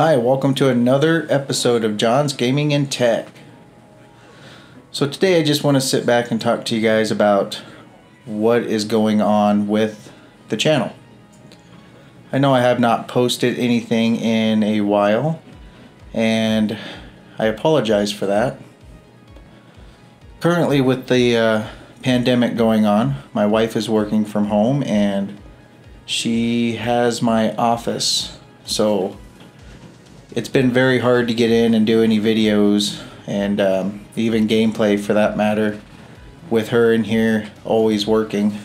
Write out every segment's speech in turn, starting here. Hi, welcome to another episode of John's Gaming and Tech. So today I just want to sit back and talk to you guys about what is going on with the channel. I know I have not posted anything in a while, and I apologize for that. Currently with the pandemic going on, my wife is working from home and she has my office, so it's been very hard to get in and do any videos and even gameplay for that matter with her in here always working.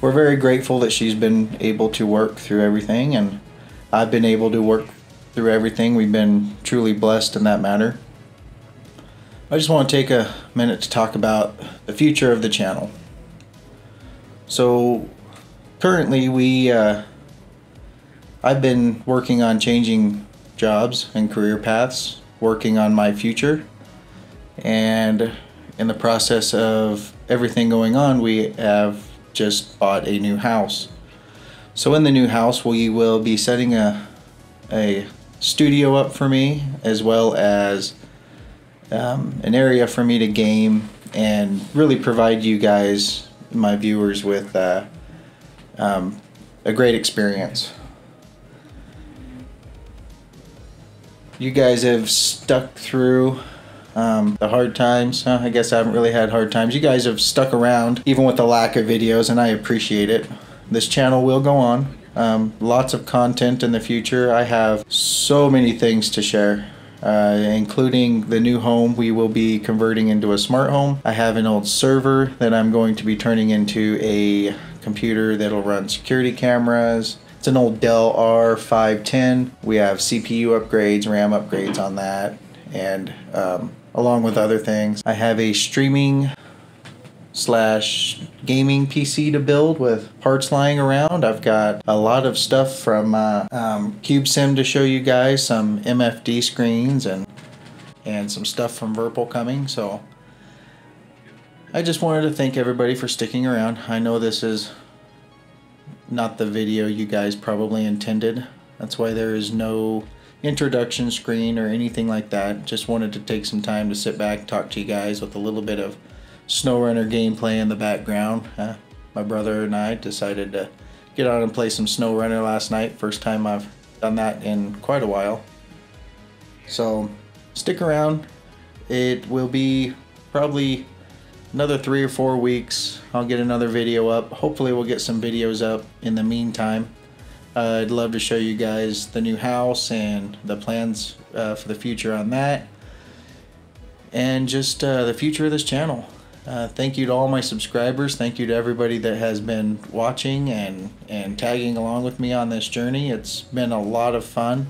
We're very grateful that she's been able to work through everything and I've been able to work through everything. We've been truly blessed in that matter. I just want to take a minute to talk about the future of the channel. So currently we I've been working on changing jobs and career paths, working on my future, and in the process of everything going on, we have just bought a new house. So in the new house, we will be setting a studio up for me, as well as an area for me to game and really provide you guys, my viewers, with a great experience. You guys have stuck through the hard times. I guess I haven't really had hard times. You guys have stuck around even with the lack of videos, and I appreciate it. This channel will go on. Lots of content in the future. I have so many things to share, including the new home we will be converting into a smart home. I have an old server that I'm going to be turning into a computer that'll run security cameras. It's an old Dell R510. We have CPU upgrades, RAM upgrades on that, and along with other things. I have a streaming / gaming PC to build with parts lying around. I've got a lot of stuff from CubeSIM to show you guys, some MFD screens and some stuff from Virpal coming. So I just wanted to thank everybody for sticking around. I know this is not the video you guys probably intended. That's why there is no introduction screen or anything like that. Just wanted to take some time to sit back and talk to you guys with a little bit of Snowrunner gameplay in the background. My brother and I decided to get on and play some Snowrunner last night. First time I've done that in quite a while. So stick around. It will be probably another 3 or 4 weeks. I'll get another video up. Hopefully we'll get some videos up in the meantime. I'd love to show you guys the new house and the plans for the future on that, and just the future of this channel. Thank you to all my subscribers. Thank you to everybody that has been watching and tagging along with me on this journey. It's been a lot of fun.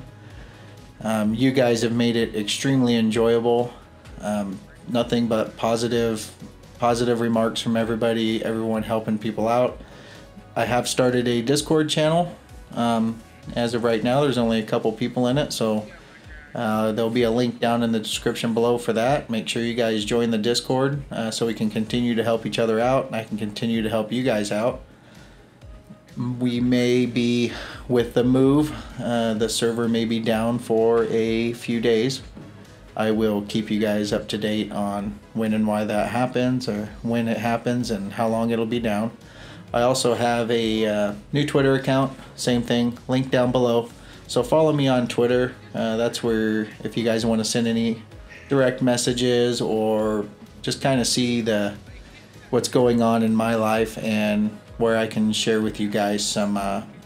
You guys have made it extremely enjoyable. Nothing but positive remarks from everybody, everyone helping people out. I have started a Discord channel. As of right now, there's only a couple people in it, so there'll be a link down in the description below for that. Make sure you guys join the Discord so we can continue to help each other out and I can continue to help you guys out. We may be, with the move, the server may be down for a few days. I will keep you guys up to date on when and why that happens, or when it happens and how long it'll be down. I also have a new Twitter account, same thing, link down below. So follow me on Twitter. That's where, if you guys want to send any direct messages or just kind of see what's going on in my life, and where I can share with you guys some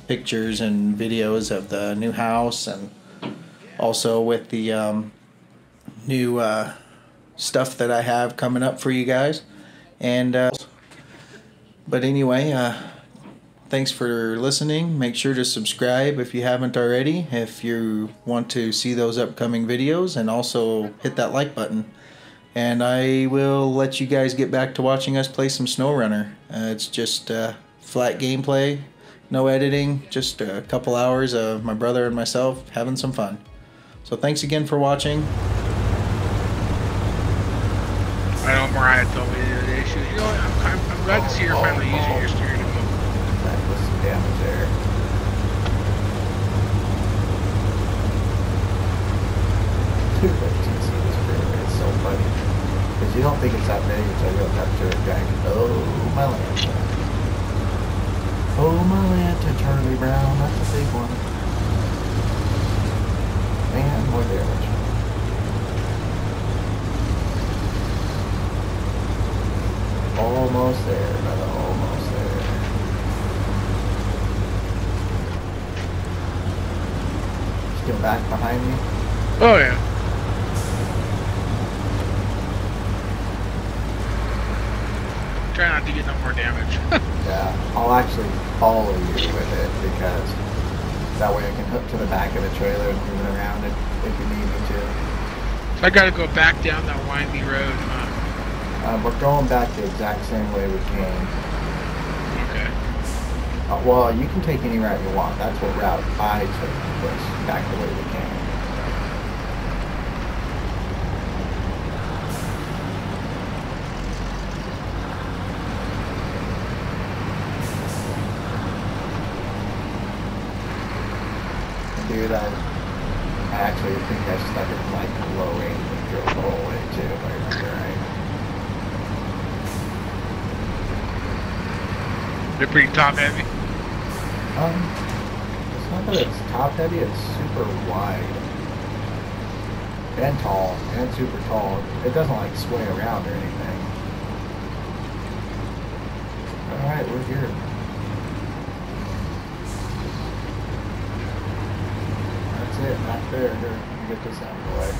pictures and videos of the new house, and also with the new stuff that I have coming up for you guys. And but anyway, thanks for listening. Make sure to subscribe if you haven't already, if you want to see those upcoming videos, and also hit that like button. And I will let you guys get back to watching us play some SnowRunner. It's just flat gameplay, no editing, just a couple hours of my brother and myself having some fun. So thanks again for watching. I know Mariah told me the other day, she was, you know what, I'm glad to see you're finally using your steering wheel. That was down there. You don't think it's that many until you have to drag. Oh, my lanta. Oh, my lanta, Turley Brown. That's a big one. And more damage. Almost there, brother. Almost there. Still back behind me? Oh, yeah. Try not to get no more damage. Yeah, I'll actually follow you with it because that way I can hook to the back of the trailer and move it around if you need me to. So I gotta go back down that windy road. We're going back the exact same way we came. Okay. Well, you can take any route you want. That's what route I took was back the way we came. Dude, I actually think I stuck it like low end and drove the whole way too, if I remember right. They're pretty top-heavy. It's not that it's top-heavy, it's super wide. And tall, and super tall. It doesn't, like, sway around or anything. Alright, we're here. That's it, not fair. Here, get this out of the way.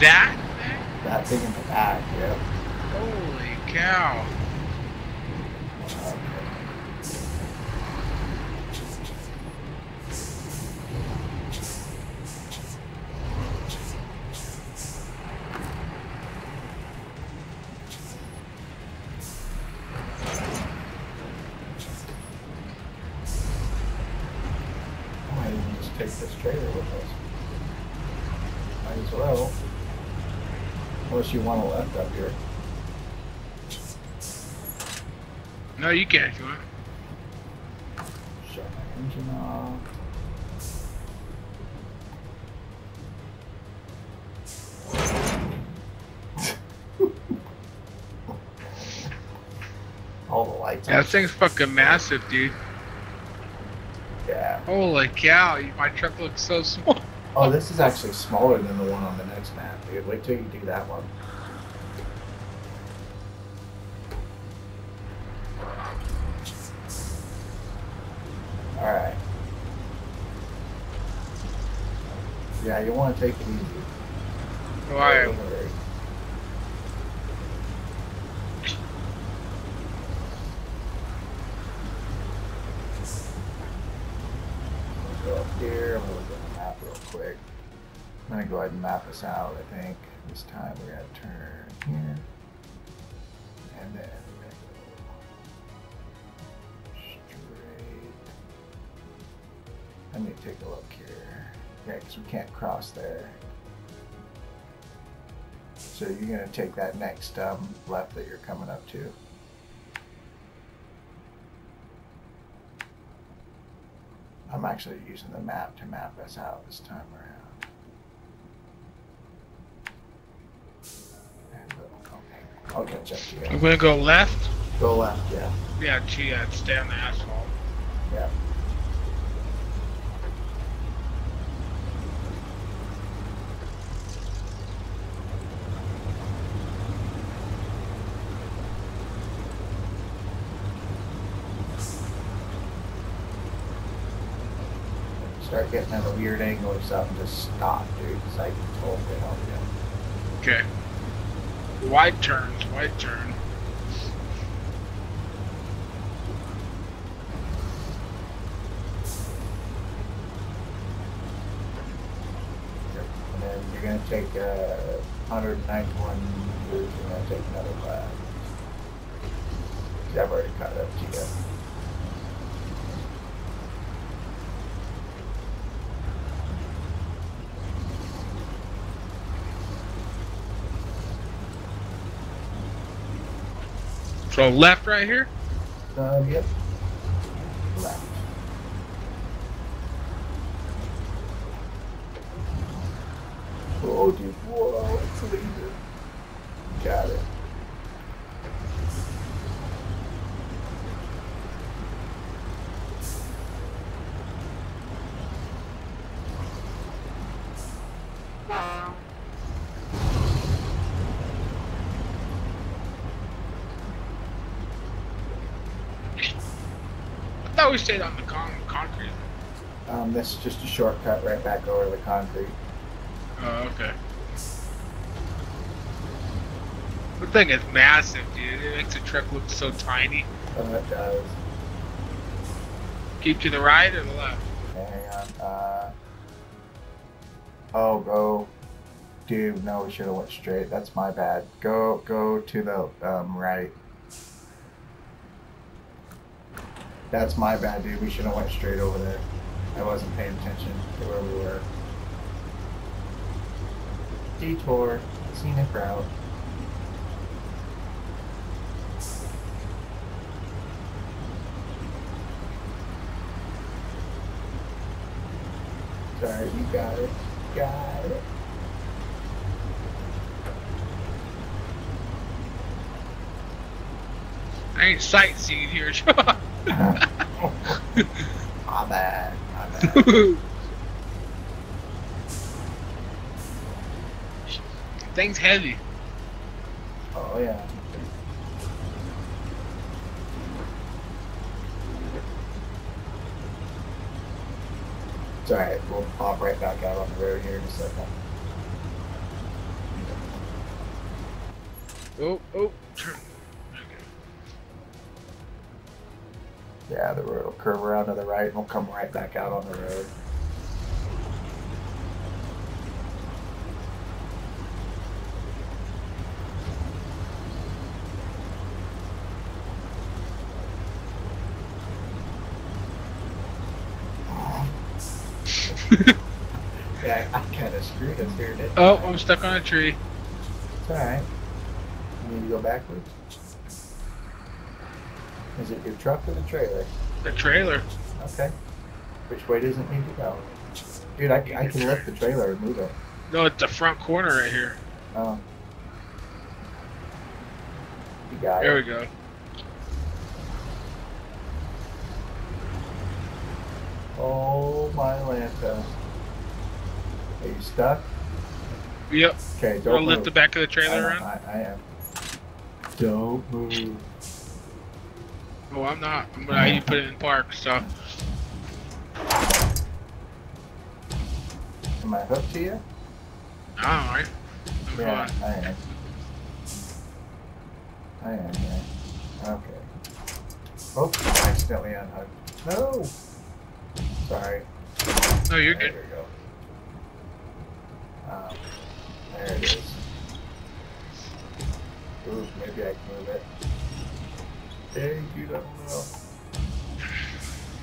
That? That thing in the back, yep. Holy cow. Why didn't we just take this trailer with us? Might as well. Unless you want a left up here. No, you can't if you want. Shut my engine off. All the lights. Yeah, that thing's fucking massive, dude. Yeah. Holy cow, my truck looks so small. Oh, this is actually smaller than the one on the next map, dude. Wait till you do that one. Alright. Yeah, you want to take it easy. Oh, I am. I'm going to go up here. I'm going to look at the map real quick. I'm going to go ahead and map this out, I think. This time we're going to turn here. And then. Let me take a look here. Yeah, because we can't cross there. So you're going to take that next left that you're coming up to. I'm actually using the map to map us out this time around. Okay, I'll catch up to you. You're going to go left? Go left, yeah. Yeah, gee, I'd stay on the asphalt. Yeah. Start getting at a weird angle or something, just stop, dude, because I can totally help you. Okay. Wide turns, wide turn. And then you're going to take 191, you're going to take another left. I've already caught up to you. So left right here? Yep. Left. Oh, hold you. Whoa, it's leaving. Got it. I thought we stayed on the concrete. That's just a shortcut right back over the concrete. Oh, okay. The thing is massive, dude. It makes the trip look so tiny. Oh, it does. Keep to the right or the left? Hang on. Oh, go. Dude, no, we should have went straight. That's my bad. Go to the right. That's my bad, dude. We should have went straight over there. I wasn't paying attention to where we were. Detour, scenic route. Sorry, you got it. Got it. I ain't sightseeing here, John. My bad. My bad. Thing's heavy. Oh, yeah. It's alright, we'll pop right back out on the road here in a second. Oh. Okay. Yeah, the road will curve around to the right and we'll come right back out on the road. Yeah, I kind of screwed us here, didn't I? Oh, I'm stuck on a tree. It's alright. You need to go backwards? Is it your truck or the trailer? The trailer. Okay. Which way does it need to go? Dude, I can lift the trailer and move it. No, it's the front corner right here. Oh. You got it. There we go. Oh my Lanta. Are you stuck? Yep. Okay, don't move. Lift the back of the trailer around? I am. Don't move. Oh, I'm not. But I need to put it in park, so. Am I hooked to you? Alright. Yeah, I am. Yeah. Okay. Oh, I accidentally unhooked. No! Sorry. No, you're good. There we go. There it is. Ooh, maybe I can move it. There you go.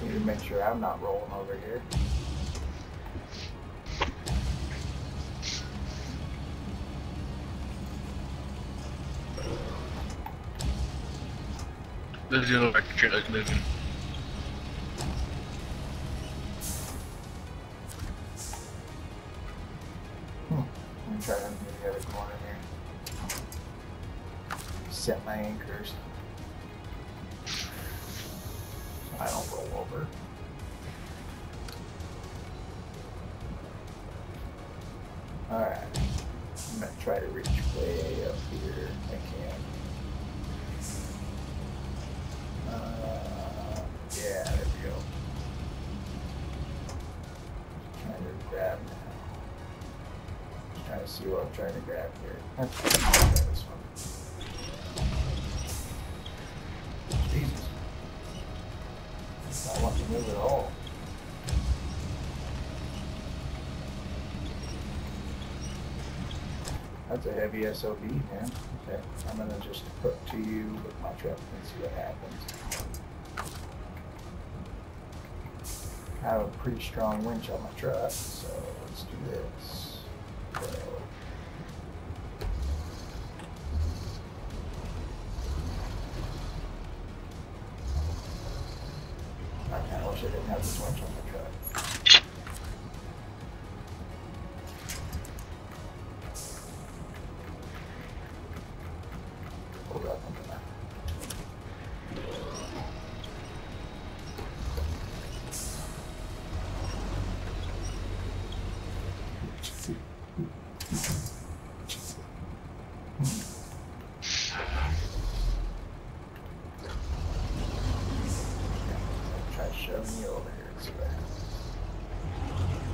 Need to make sure I'm not rolling over here. There's the electric trailer moving. I'm trying to do the other corner here. Set my anchors. I don't roll over. Alright. I'm gonna try to reach way up here if I can. Yeah, there we go. Trying to grab now. Trying to see what I'm trying to grab here. Grab this one. Jesus. I want to move at all. That's a heavy SOB, man. Okay, I'm gonna just hook to you with my truck and see what happens. I have a pretty strong winch on my truck, so let's do this. So, I didn't have this winch on my truck.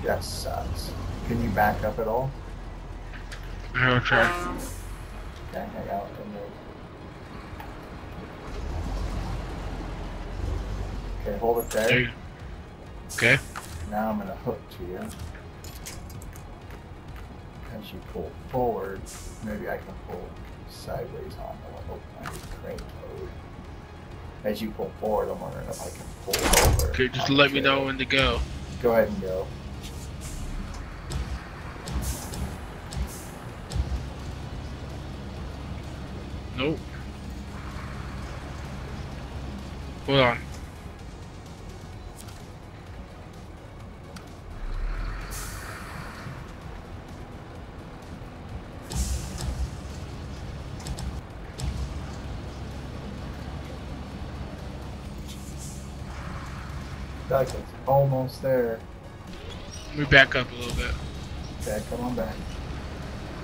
just sucks. Can you back up at all? I'll try. Back out and move. Okay, hold it there. Okay. Now I'm going to hook to you. As you pull forward, maybe I can pull sideways on the open my crane mode. As you pull forward, I'm wondering if I can pull over. Okay, just let me know when to go. Go ahead and go. Nope. Hold on. It's almost there. Let me back up a little bit. Okay, come on back.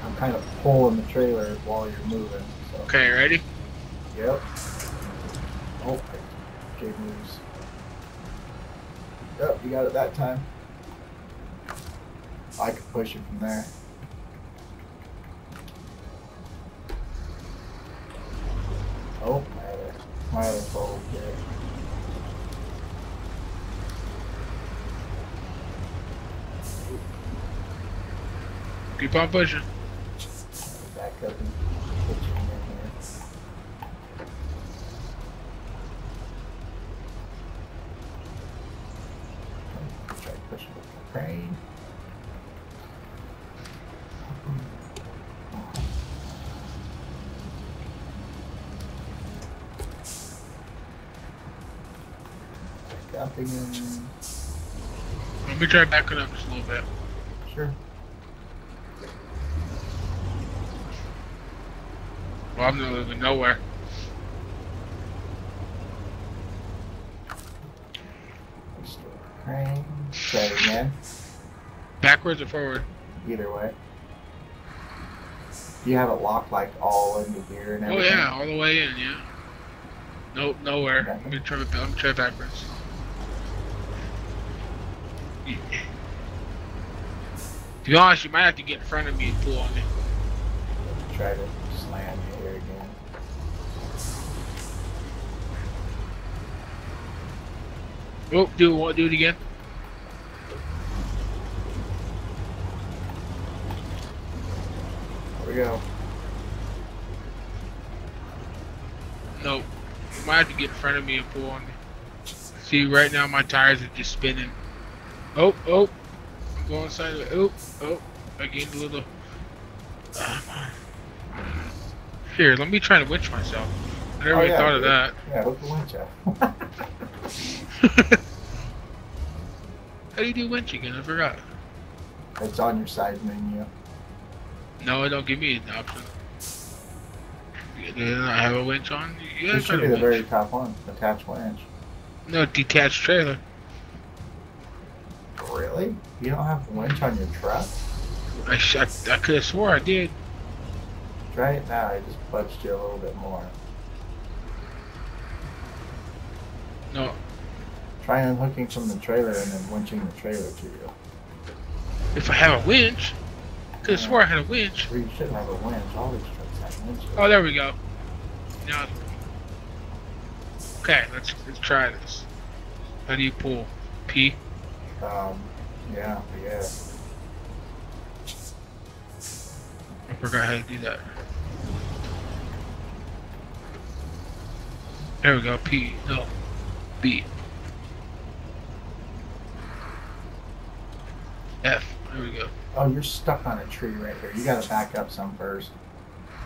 I'm kind of pulling the trailer while you're moving. So. Okay, ready? Yep. Oh, okay, moves. Yep, you got it that time. I can push it from there. Oh, my other pole there. Keep on pushing. Back up and put you in here. Try pushing with the crane. Back up again. Let me try backing up just a little bit. Sure. Well, I'm not living nowhere. Try it again. Backwards or forward? Either way. You have it locked like all into gear and everything. Oh yeah, all the way in, yeah. Nope, nowhere. Nothing? I'm gonna try it. I'm trying backwards. Yeah. To be honest, you might have to get in front of me and pull on me. Try to slam you here again. Oh, do it again. There we go. Nope. You might have to get in front of me and pull on me. See, right now my tires are just spinning. Oh, oh. I'm going sideways. Oh, oh. I gained a little. Here, let me try to winch myself. I never really thought of that. Yeah, look the winch out. How do you do winch again? I forgot. It's on your side menu. No, it don't give me an option. Do I have a winch on? It should be the very top one. Attach winch. No, detached trailer. Really? You don't have a winch on your truck? I could have swore I did. Right now, I just punched you a little bit more. No. Try unhooking from the trailer and then winching the trailer to you. If I have a winch? Because I swore I had a winch. Well, you shouldn't have a winch. All these trucks have winches. Oh, there we go. Now, okay, let's try this. How do you pull? P? Yeah. I forgot how to do that. There we go, P, no, B. F, there we go. Oh, you're stuck on a tree right here. You gotta back up some first.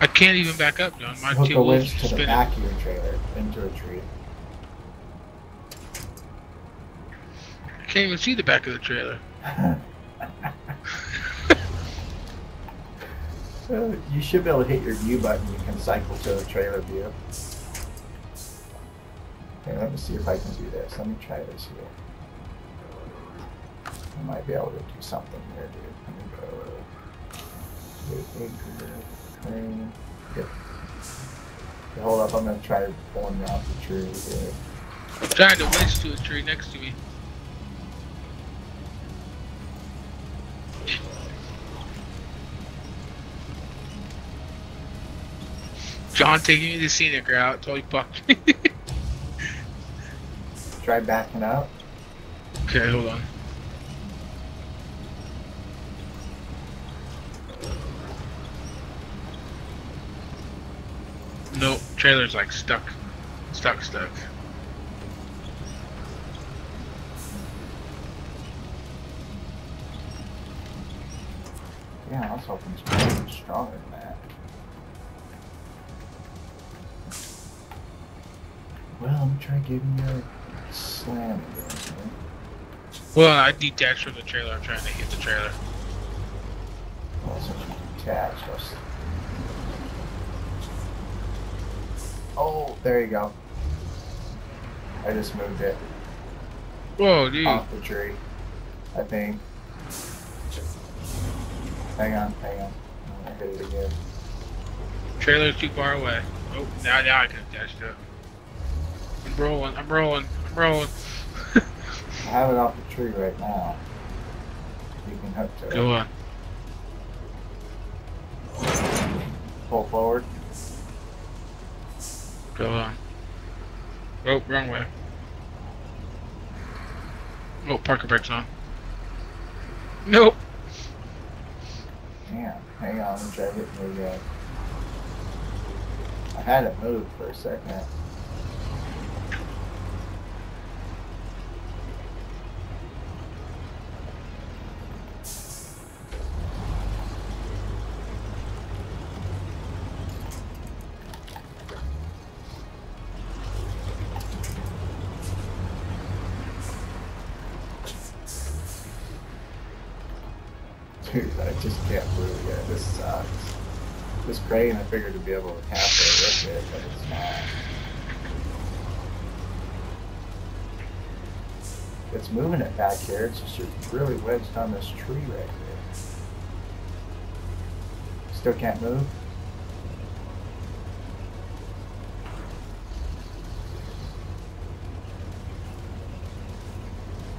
I can't even back up, John. My hook a winch to the back of your trailer, into a tree. I can't even see the back of the trailer. You should be able to hit your view button. You can cycle to the trailer view. Okay, let me see if I can do this. Let me try this here. I might be able to do something here, dude. Let me go. Yep. Okay, hold up. I'm going to try pulling you off the tree here. I'm trying to winch to a tree next to me. John taking me the scenic route totally fucked me. Try backing out. Okay, hold on. No, trailer's like stuck. Stuck. Yeah, I was hoping it was stronger than that. Well, I'm trying to give you a slam. Well, I detached from the trailer. I'm trying to hit the trailer. Well, since you detached, oh, there you go. I just moved it. Whoa, dude. Off the tree, I think. Hang on. I hit it again. Trailer's too far away. Oh, now I can attach to it. I'm rolling. I have it off the tree right now. You can hook to it. Go on. Pull forward. Go on. Oh, wrong way. Oh, parking brake's on. Nope. Damn, hang on, I'm trying to hit the I had it moved for a second. Dude, I just can't believe it. This sucks. This crane, I figured to be able to halfway lift it, but it's not. It's moving it back here. It's just really wedged on this tree right here. Still can't move.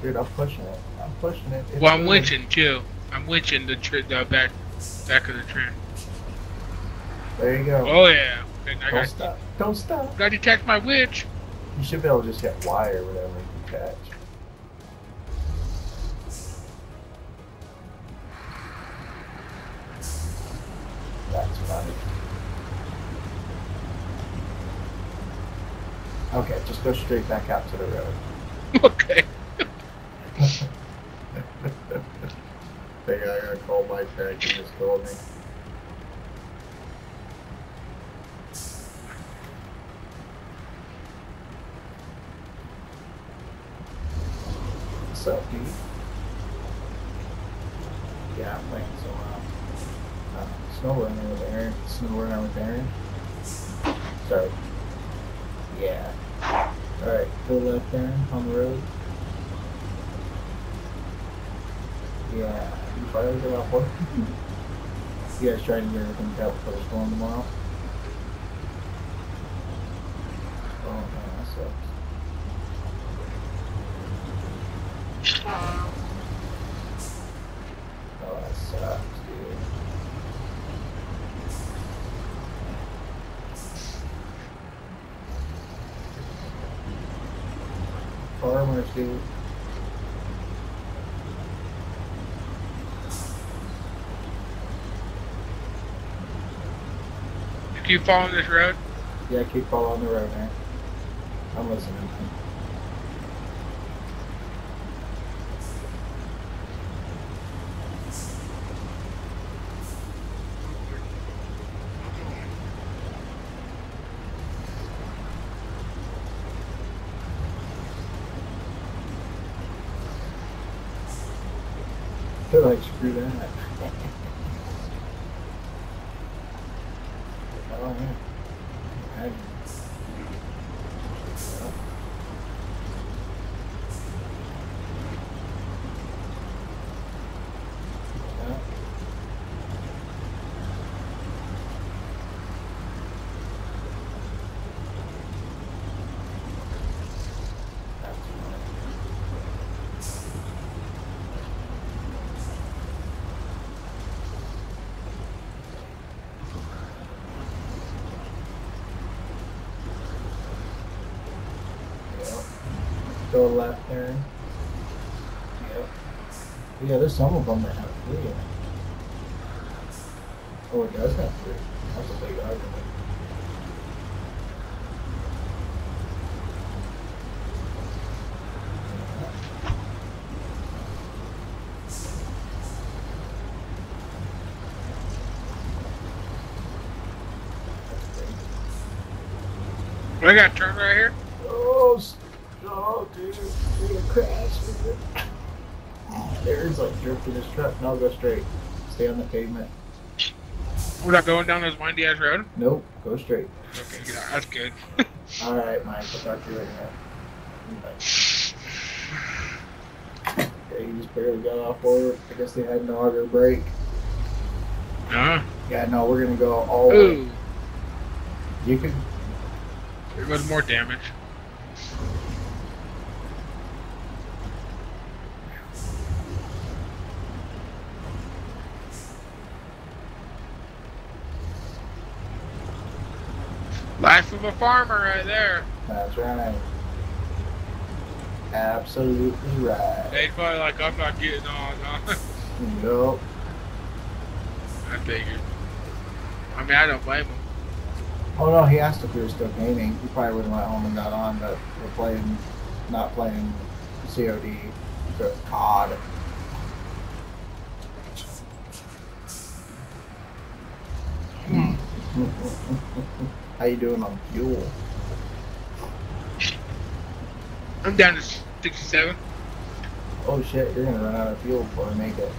Dude, I'm pushing it. It's well, I'm winching too. I'm winching the back of the train. There you go. Oh yeah. Don't stop. Gotta detach my winch. You should be able to just hit Y or whatever and detach. That's funny. Okay, just go straight back out to the road. Okay. I gotta call my parents and just told me. What's up, dude? Yeah, I'm waiting so long. Snowrunner with Aaron. Sorry. Yeah. Alright, go left, Aaron, on the road. Yeah. You probably get off work. You guys trying to get everything out before the storm tomorrow? Oh man, that sucks. Oh, that sucks, dude. Farmers, dude. Keep following this road? Yeah, keep following the road, man. I'm listening. I feel like screw that. go left there. Yep. Yeah, there's some of them that have three in it. Oh, it does have three. That's a big argument. I got turned right here. Oh, dude, we're gonna crash. There's like drift in this truck. Now go straight. Stay on the pavement. We're not going down this windy ass road. Nope, go straight. Okay, good. That's good. All right, Mike. I'll talk to you later. Right. Okay, you just barely got off forward. I guess they had an auger brake. Huh? Yeah, no, we're gonna go all the way. You can. There was more damage. Life of a farmer right there. That's right. Absolutely right. They probably like, I'm not getting on. Nope. I figured. I mean, I don't blame them. Oh no, he asked if we were still gaming. He probably wouldn't let home and got on, but we're playing, not playing COD, but COD. How you doing on fuel? I'm down to 67. Oh shit, you're gonna run out of fuel before I make it.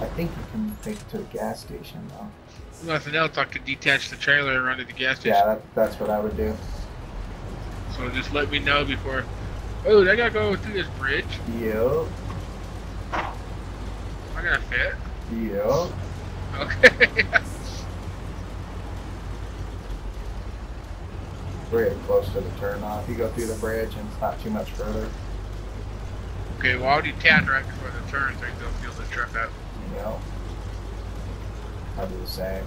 I think you can take it to a gas station though. Nothing else, I could detach the trailer and run to the gas station. Yeah, that's what I would do. So just let me know before... Oh, I gotta go through this bridge. Yep. I gotta fit. Yep. Okay. We're getting close to the turn off. You go through the bridge and it's not too much further. Okay, well I'll detach right before the turn so you don't feel the truck out. Yep. I'll do the same.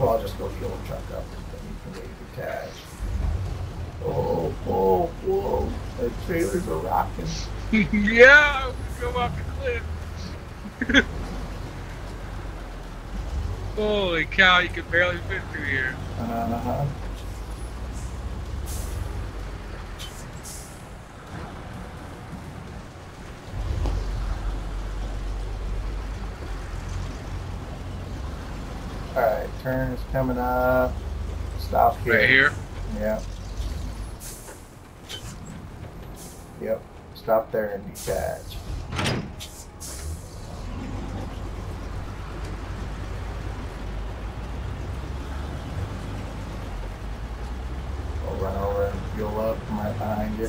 Well, I'll just go fuel the truck up, and then you can leave the cash. Oh, oh, whoa. The trailers are rocking. Yeah, I was going to go off the cliff. Holy cow, you can barely fit through here. Uh-huh. Alright, turn is coming up. Stop here. Right here? Yeah. Yep. Stop there and detach. I'll run over and fuel up from right behind you.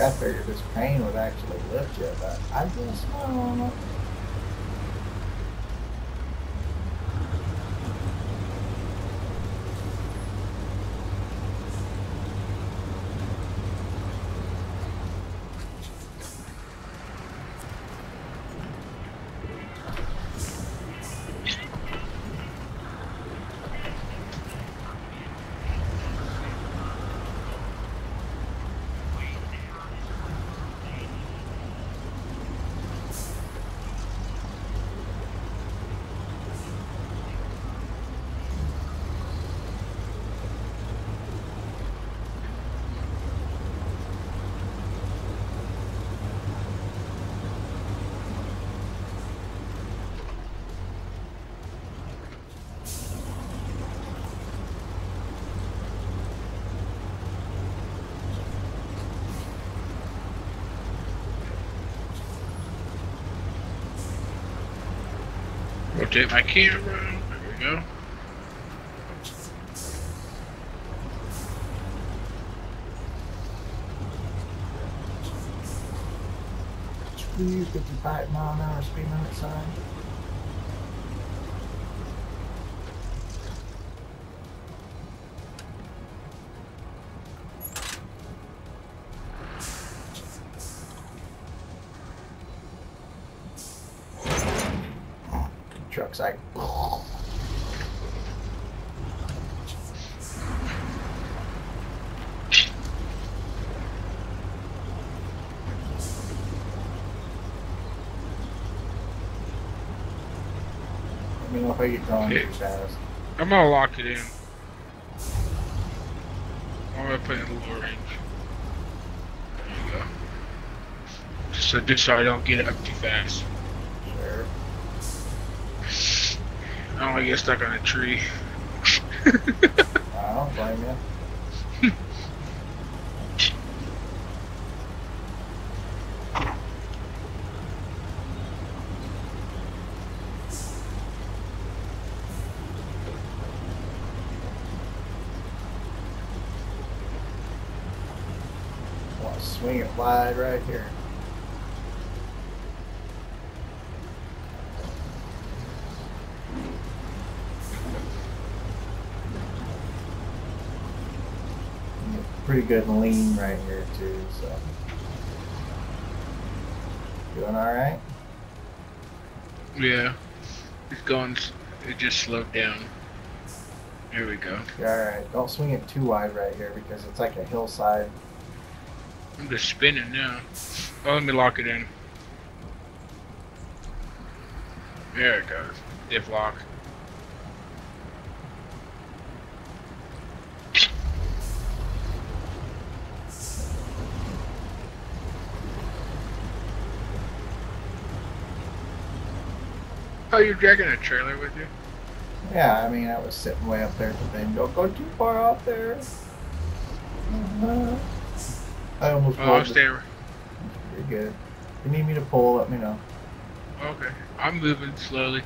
I figured this crane would actually lift you, but I guess not. Rotate my camera. There we go. Please, 55 mile an hour speed limit sign. truck's like... I'm gonna lock it in. I'm gonna put it in lower range. There you go. So just so I don't get up too fast. Sure. I don't wanna get stuck on a tree. I don't blame you. Swing it wide right here. Pretty good and lean right here too, so doing all right. Yeah, it's going. It just slowed down. Here we go. All right, don't swing it too wide right here because it's like a hillside. I'm just spinning now. Oh, let me lock it in. There it goes. Diff lock. Oh, you're dragging a trailer with you? Yeah, I mean, I was sitting way up there, but then don't go too far out there. I almost I'll stay. You're good. If you need me to pull, let me know. Okay. I'm moving slowly.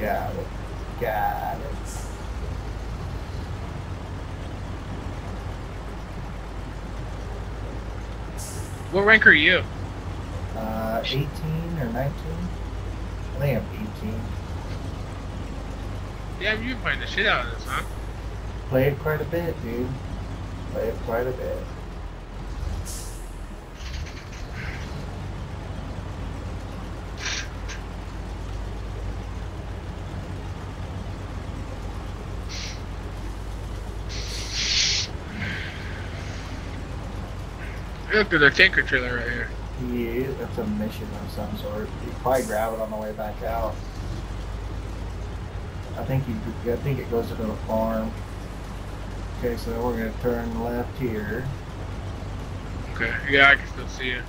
Got it. Got it. What rank are you? 18 or 19? I think I'm 18. Damn, you played the shit out of this, huh? Played quite a bit, dude. Played quite a bit. Look, there's a tanker trailer right here. Yeah, that's a mission of some sort. You probably grab it on the way back out. I think it goes into the farm. Okay, so we're gonna turn left here. Okay. Yeah, I can still see it.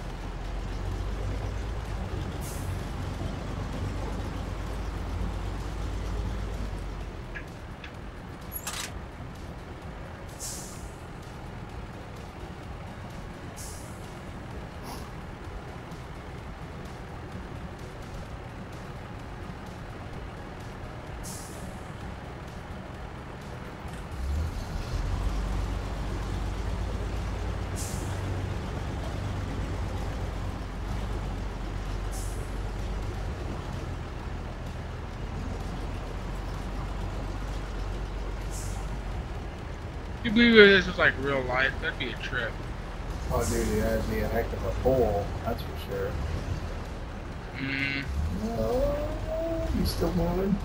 I believe this is like real life, that'd be a trip. Oh dude, that'd be a heck of a hole, that's for sure. Mm. No, you still moving?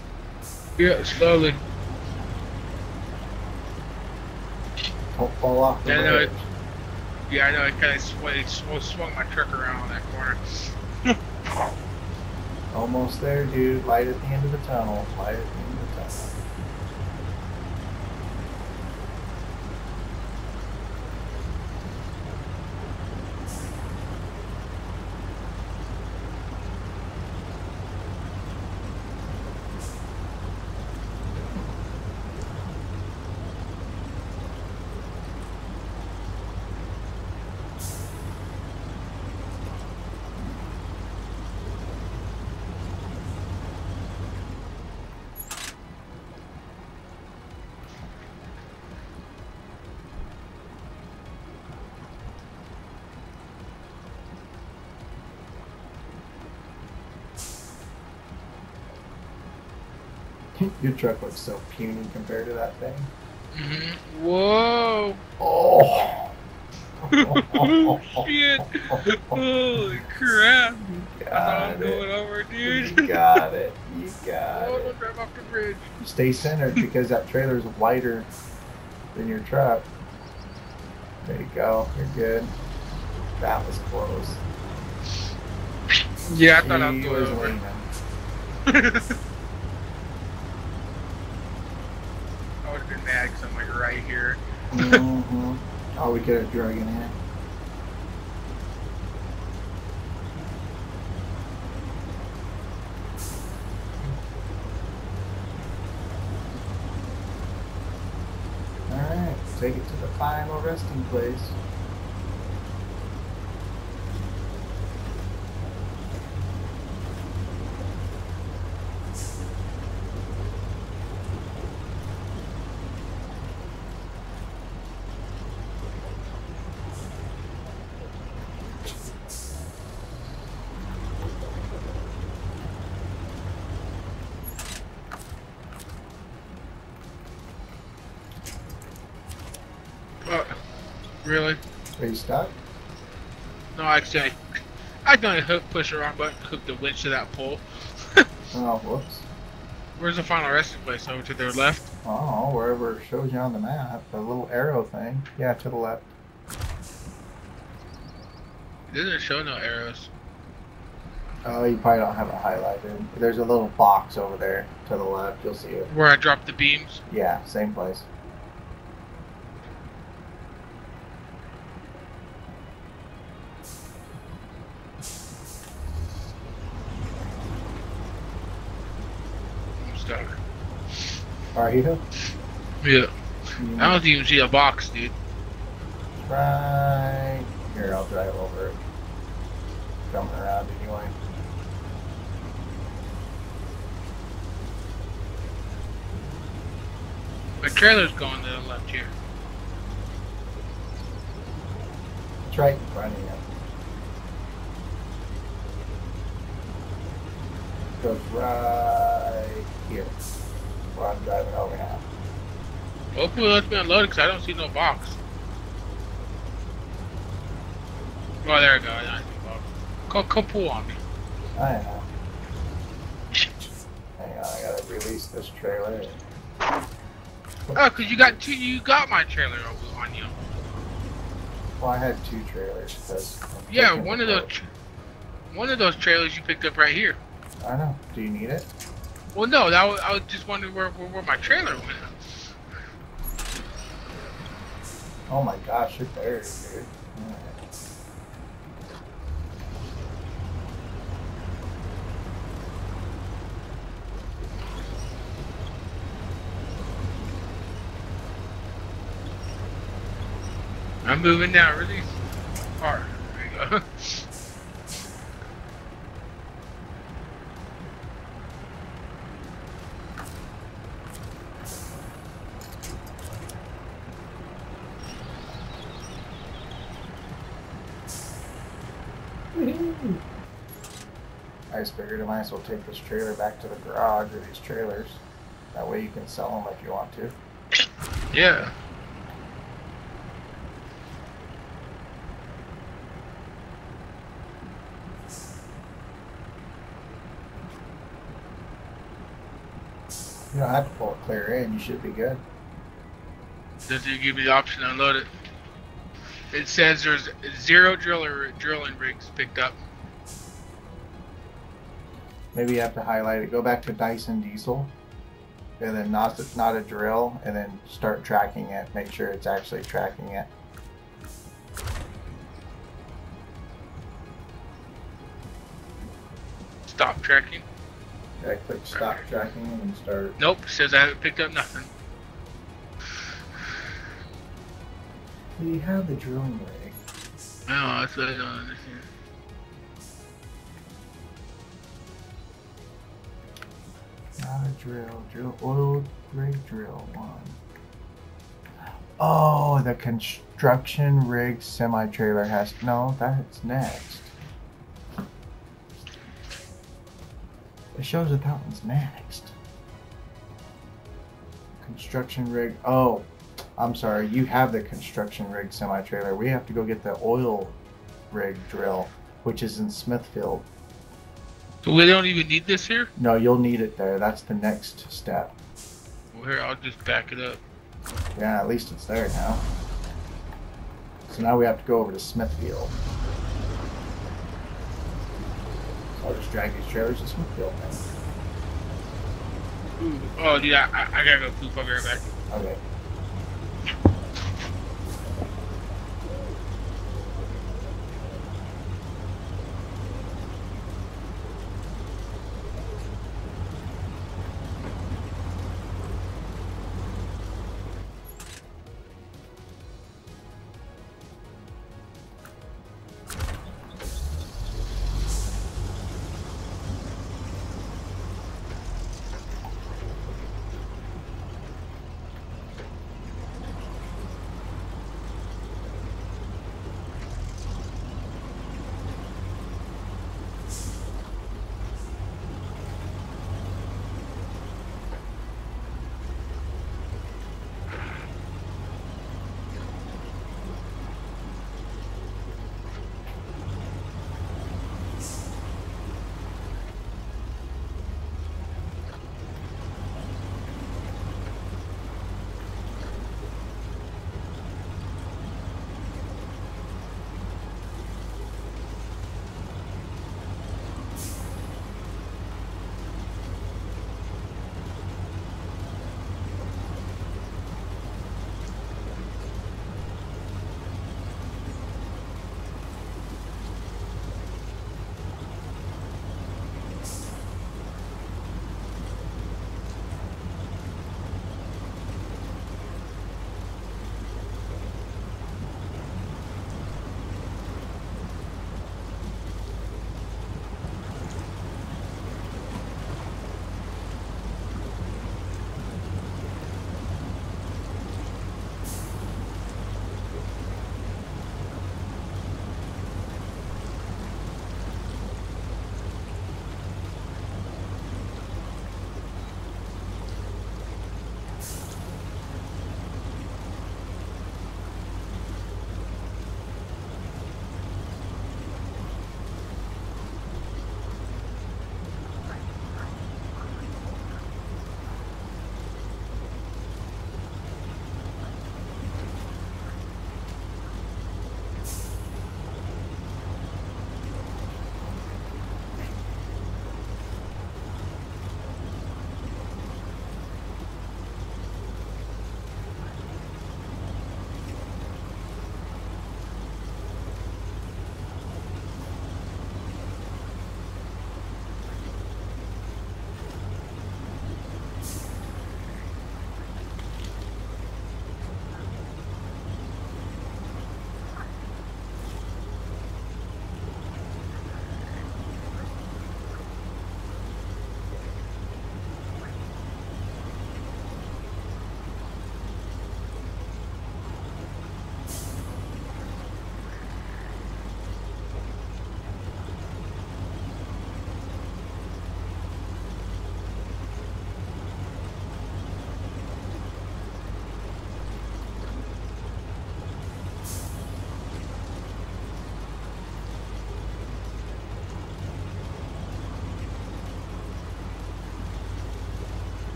Yeah, slowly. Don't fall off the bridge. Yeah, I know, it kind of swung my truck around on that corner. Almost there, dude. Light at the end of the tunnel. Light at the end of the tunnel. Your truck looks so puny compared to that thing. Mm-hmm. Whoa! Oh! Oh shit! Holy crap! I'm going over, dude. You got it. You got it. Don't drive off the bridge. Stay centered because that trailer is lighter than your truck. There you go. You're good. That was close. Yeah, I thought I'd do it. I would have been mad because I'm like right here. Mm-hmm. Oh, we could have drug in here. Alright, take it to the final resting place. Really? Are you stuck? No, actually, I done push the wrong button, hook the winch to that pole. Oh, whoops. Where's the final resting place? Over to their left? Oh, wherever it shows you on the map. The little arrow thing. Yeah, to the left. It doesn't show no arrows. Oh, you probably don't have it highlighted. There's a little box over there to the left. You'll see it. Where I dropped the beams? Yeah, same place. Are you? Yeah. I don't even see a box, dude. Right here, I'll drive over it. Coming around anyway. My trailer's going to the left here. It's right in front of you. Goes right here. Well, I'm driving over now. Hopefully it lets me unload because I don't see no box. Oh, there we go. I don't see box. Come pull on me. I know. Hang on, I gotta release this trailer. Oh, because you got my trailer on you. Well, I had two trailers. Because yeah, one of those trailers you picked up right here. I know. Do you need it? Well, no, that was, I was just wondering where my trailer went. Oh my gosh, you're there, dude. All right. I'm moving now really hard. There you go. I just figured I might as well take this trailer back to the garage, or these trailers. That way you can sell them if you want to. Yeah. You don't have to pull it clear in, you should be good. Does it give you the option to unload it? It says there's 0 drilling rigs picked up. Maybe you have to highlight it. Go back to Dyson Diesel, and then not a drill, and then start tracking it. Make sure it's actually tracking it. Stop tracking. Yeah, click stop tracking and start. Nope, says I haven't picked up nothing. We have the drilling rig. Oh, that's what I don't understand. Not a drill, oil rig drill one. Oh, the construction rig semi trailer has, no, that's next. It shows that one's next. construction rig. Oh, I'm sorry. You have the construction rig semi-trailer. We have to go get the oil rig drill, which is in Smithfield. So we don't even need this here? No, you'll need it there. That's the next step. Well, here, I'll just back it up. Yeah, at least it's there now. So now we have to go over to Smithfield. So I'll just drag these trailers to Smithfield now. Ooh. Oh, dude, I gotta go poop. I'll be right back. Okay.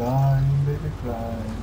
climb, baby, climb.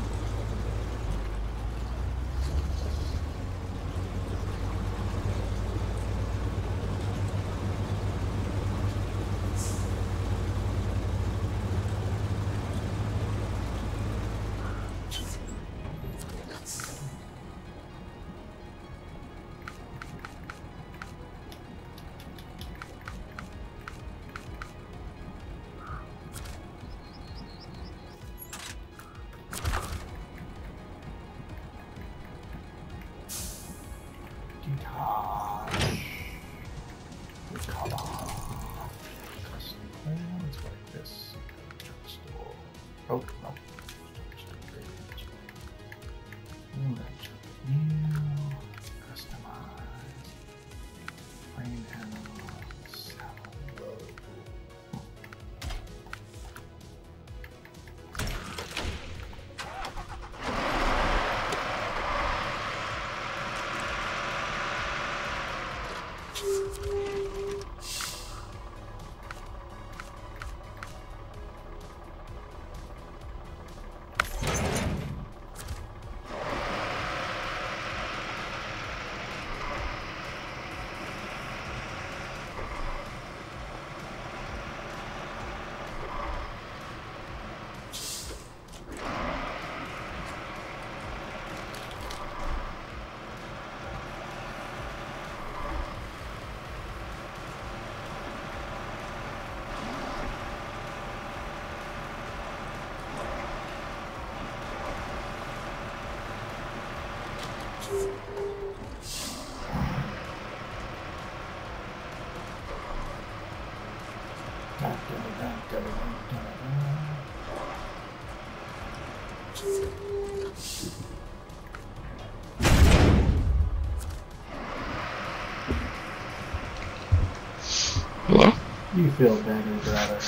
Hello? You feel better, brother.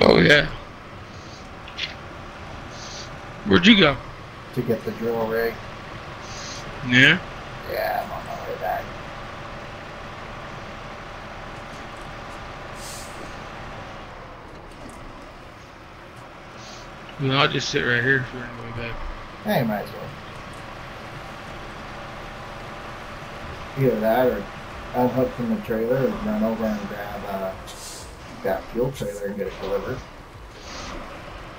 Oh, yeah. Where'd you go? To get the drill rig. Yeah? Yeah, I'm on my way back. Well, I'll just sit right here if you're on the way back. Yeah, you might as well. Either that or unhook from the trailer and run over and grab that fuel trailer and get it delivered.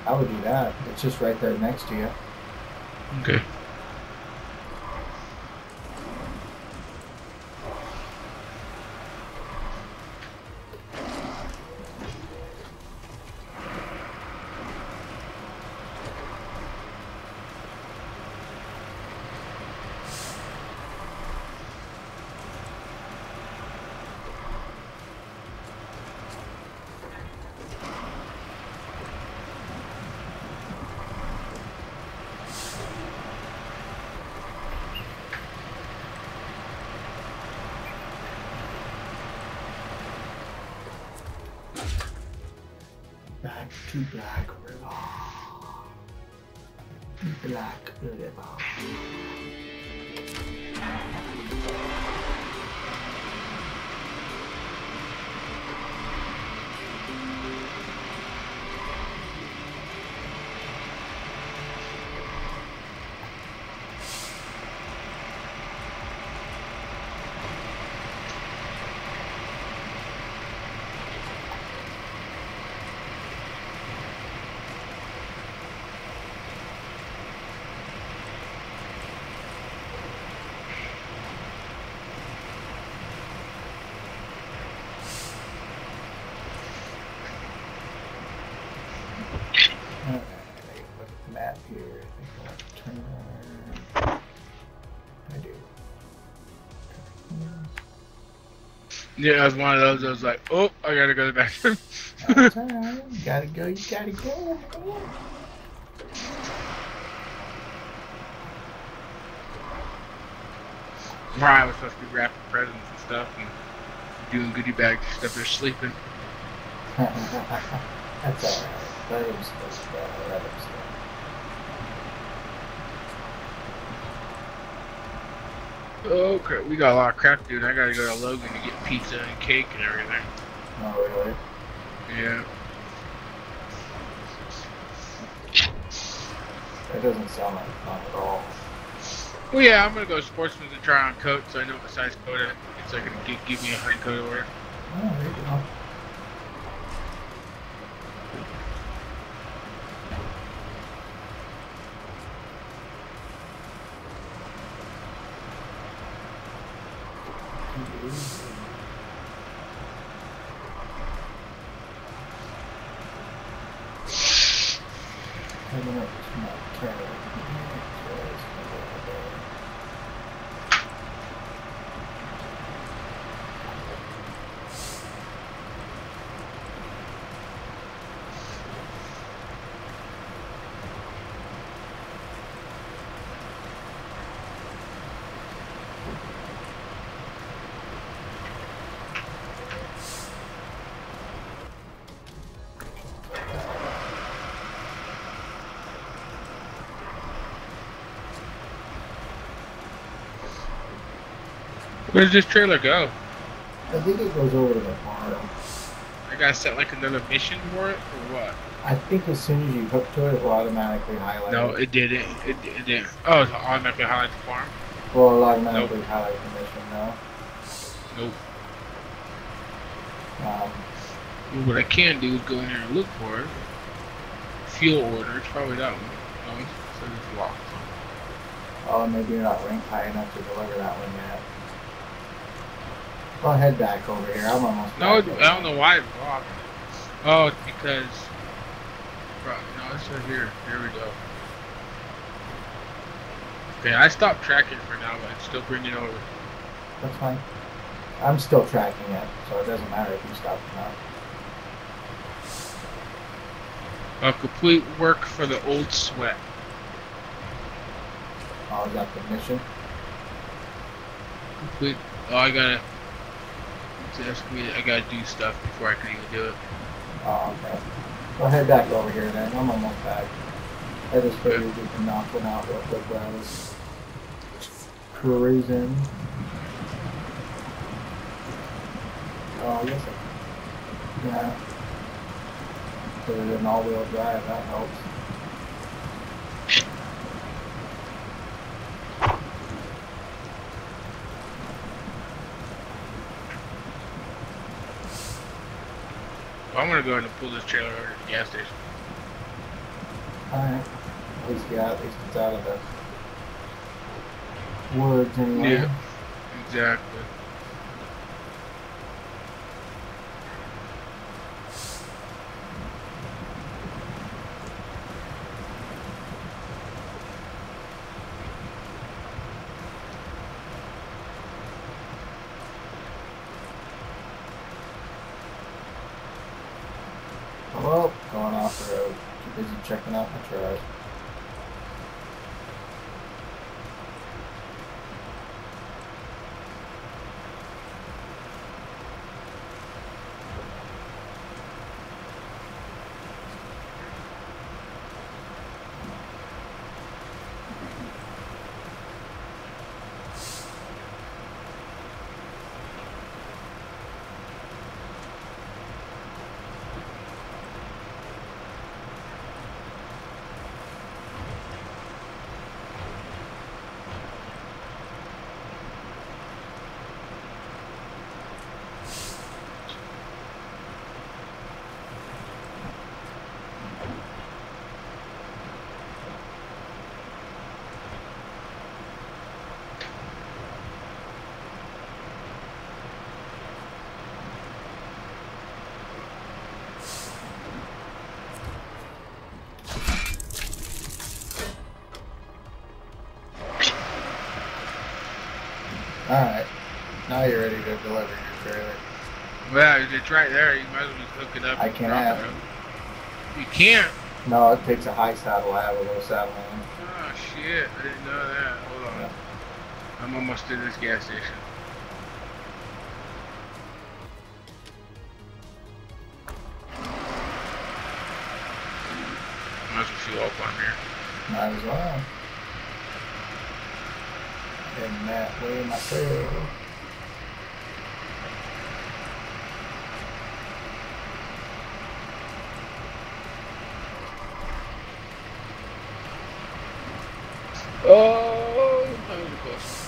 I would do that. It's just right there next to you. Okay. To Black Rock. Black Rock. Yeah, I was one of those. I was like, oh, I gotta go to the bathroom. That's alright. You gotta go. You gotta go. Mariah was supposed to be wrapping presents and stuff and doing goodie bags and stuff. They're sleeping. That's alright. Let him sleep. Let him sleep. Oh crap, we got a lot of crap, dude. I gotta go to Logan to get pizza and cake and everything. Oh, really? Yeah. It doesn't sound like fun at all. Well, yeah, I'm gonna go to Sportsman's and try on coat, so I know what size coat it's like gonna give me a high coat order. Oh, there you go. Where does this trailer go? I think it goes over to the farm. I gotta set like another mission for it, or what? I think as soon as you hook to it, it will automatically highlight. No, it didn't. It didn't. Oh, it automatically highlight the farm. Well, it'll automatically highlight the mission, no? Nope. What I can do is go in there and look for it. Fuel order. It's probably that one. No, so it's locked. Oh, maybe you're not ranked high enough to deliver that one yet. I'll head back over here. I'm almost. No, I don't know why it's blocked. Oh, it's because. Bro, no, it's right here. Here we go. Okay, I stopped tracking for now, but it's still bringing it over. That's fine. I'm still tracking it, so it doesn't matter if you stop or not. A complete work for the old sweat. Oh, is that the mission? Complete. Oh, I gotta. I gotta do stuff before I can even do it. Oh, okay. I'll head back over here then. I'm almost back. I just figured we can knock one out real quick while I was cruising. Oh, yes, sir. Yeah. Put it in all-wheel drive. That helps. I'm gonna go ahead and pull this trailer over to the gas station. Alright. At least it's out of the woods anyway. Yeah, exactly. Checking out my drive. Alright, now you're ready to deliver your trailer. Well, it's right there. You might as well just hook it up. I can't have it. You can't? No, it takes a high saddle. I have a low saddle on it. Oh, shit. I didn't know that. Hold on. Yeah. I'm almost to this gas station. Might as well fuel up on here. Might as well. And that way myself. Oh, over the cliffs.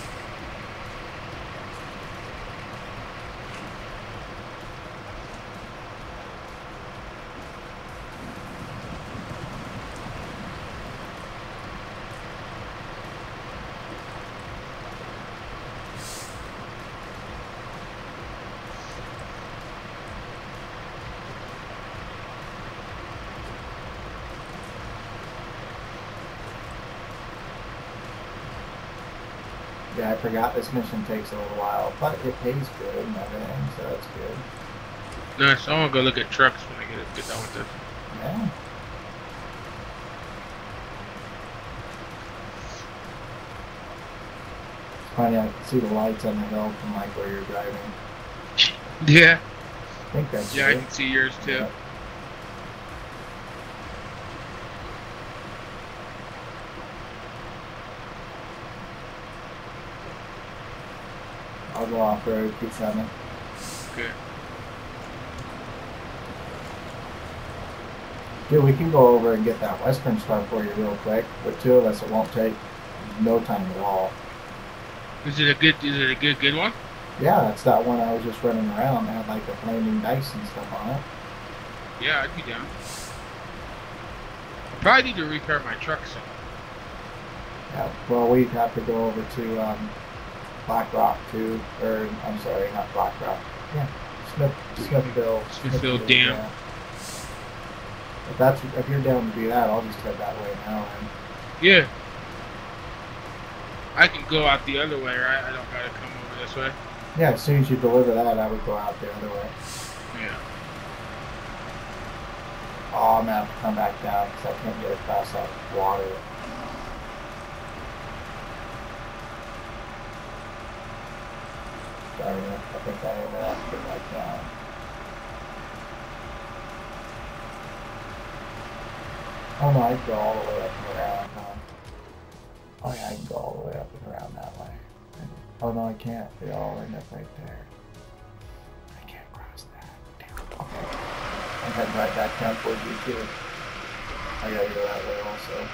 I forgot this mission takes a little while, but it pays good and everything, so that's good. Nice. I'm gonna go look at trucks when I get done with this. Yeah. It's funny, I can see the lights on the hill from like where you're driving. Yeah. I think that's yeah, it. I can see yours too. Yeah. I'll go off-road, P7. Okay. Dude, we can go over and get that Western Star for you real quick. With two of us, it won't take no time at all. Is it a good one? Yeah, it's that one I was just running around. It had like the flaming dice and stuff on it. Yeah, I'd be down. I probably need to repair my truck soon. Yeah, well, we'd have to go over to, Black Rock too, or I'm sorry, not Black Rock. Yeah, Smithfield Dam. Yeah. If you're down to do that, I'll just head that way now. And yeah, I can go out the other way, right? I don't gotta come over this way. Yeah, as soon as you deliver that, I would go out the other way. Yeah. Oh, I'm gonna have to come back down because I can't get across that water. I think I ended up getting like that. Oh no, I can go all the way up and around. Oh yeah, I can go all the way up and around that way. Oh no, I can't. They all end up right there. I can't cross that. Damn. Okay. I'm heading right back down towards you too. I gotta go that way also.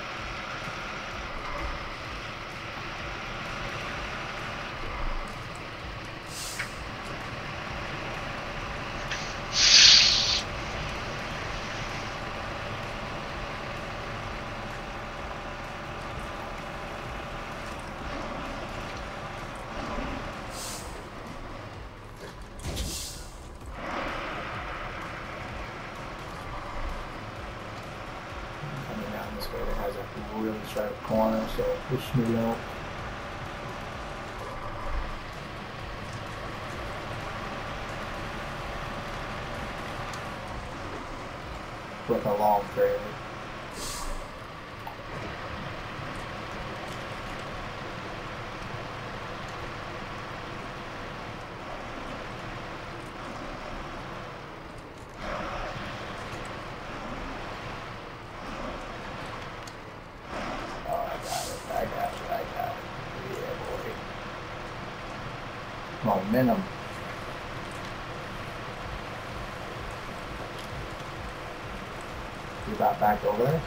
Push me out. With a long trailer. Momentum. You got back over there?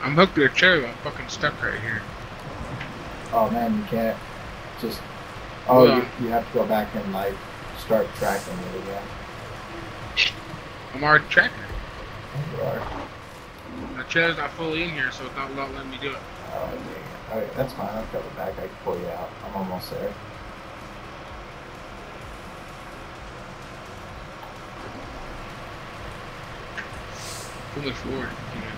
I'm hooked to a chair, I'm fucking stuck right here. Oh man, you can't just... Oh, yeah. you have to go back and like start tracking it again. I'm already tracking it. You are. My chair's not fully in here, so it's not letting me do it. Oh, dang. Alright, that's fine. I'll cover back. I can pull you out. I'm almost there. Pull it forward. Yeah.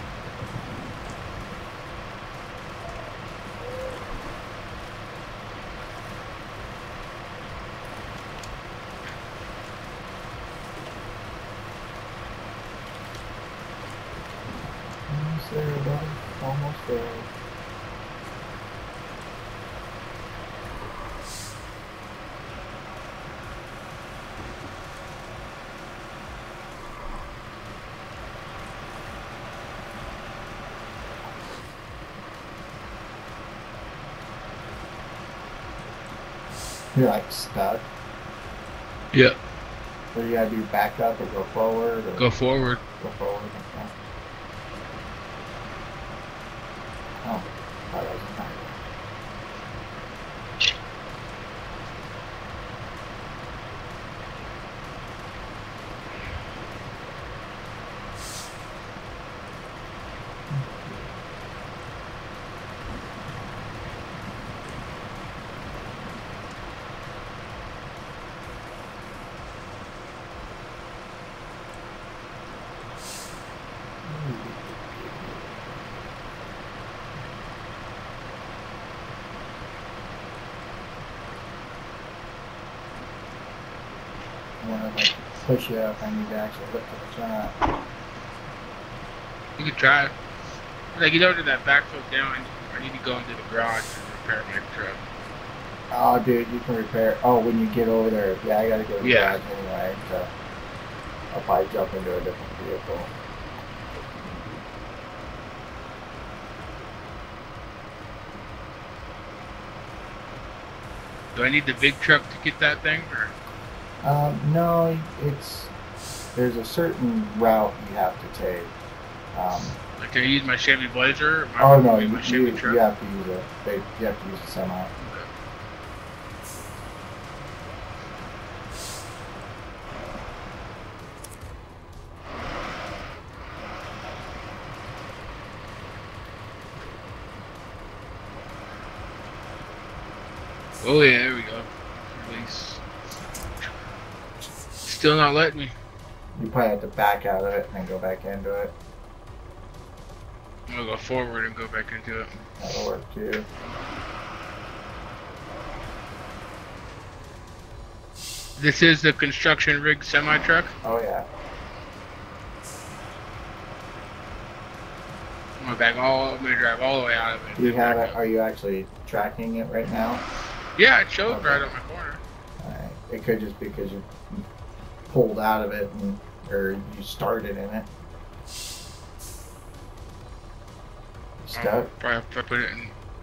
Almost there, buddy. Almost there. You're like stuck. Yep. What do you gotta do? Back up or go forward? Or go forward. Go forward. Okay. Oh, that wasn't nice. want to like push it up, I need to actually lift it up. You could try. Like, you don't do that back foot down. I need to go into the garage and repair my truck. Oh, dude, you can repair. Oh, when you get over there. Yeah, I gotta go to the garage anyway. So I'll probably jump into a different vehicle. Do I need the big truck to get that thing? Or? No, it's there's a certain route you have to take. Like, can I use my Chevy Blazer? Oh no, you have to use it. You have to use the semi. Okay. Oh yeah, there we go. Release. Still not letting me. You probably have to back out of it and then go back into it. I'll go forward and go back into it. That'll work too. This is the construction rig semi truck? Oh yeah. I'm gonna drive all the way out of it. You have it, are you actually tracking it right now? Yeah, it showed right on my corner. Alright. It could just be because you pulled out of it and, or you started in it. Stuck? Probably if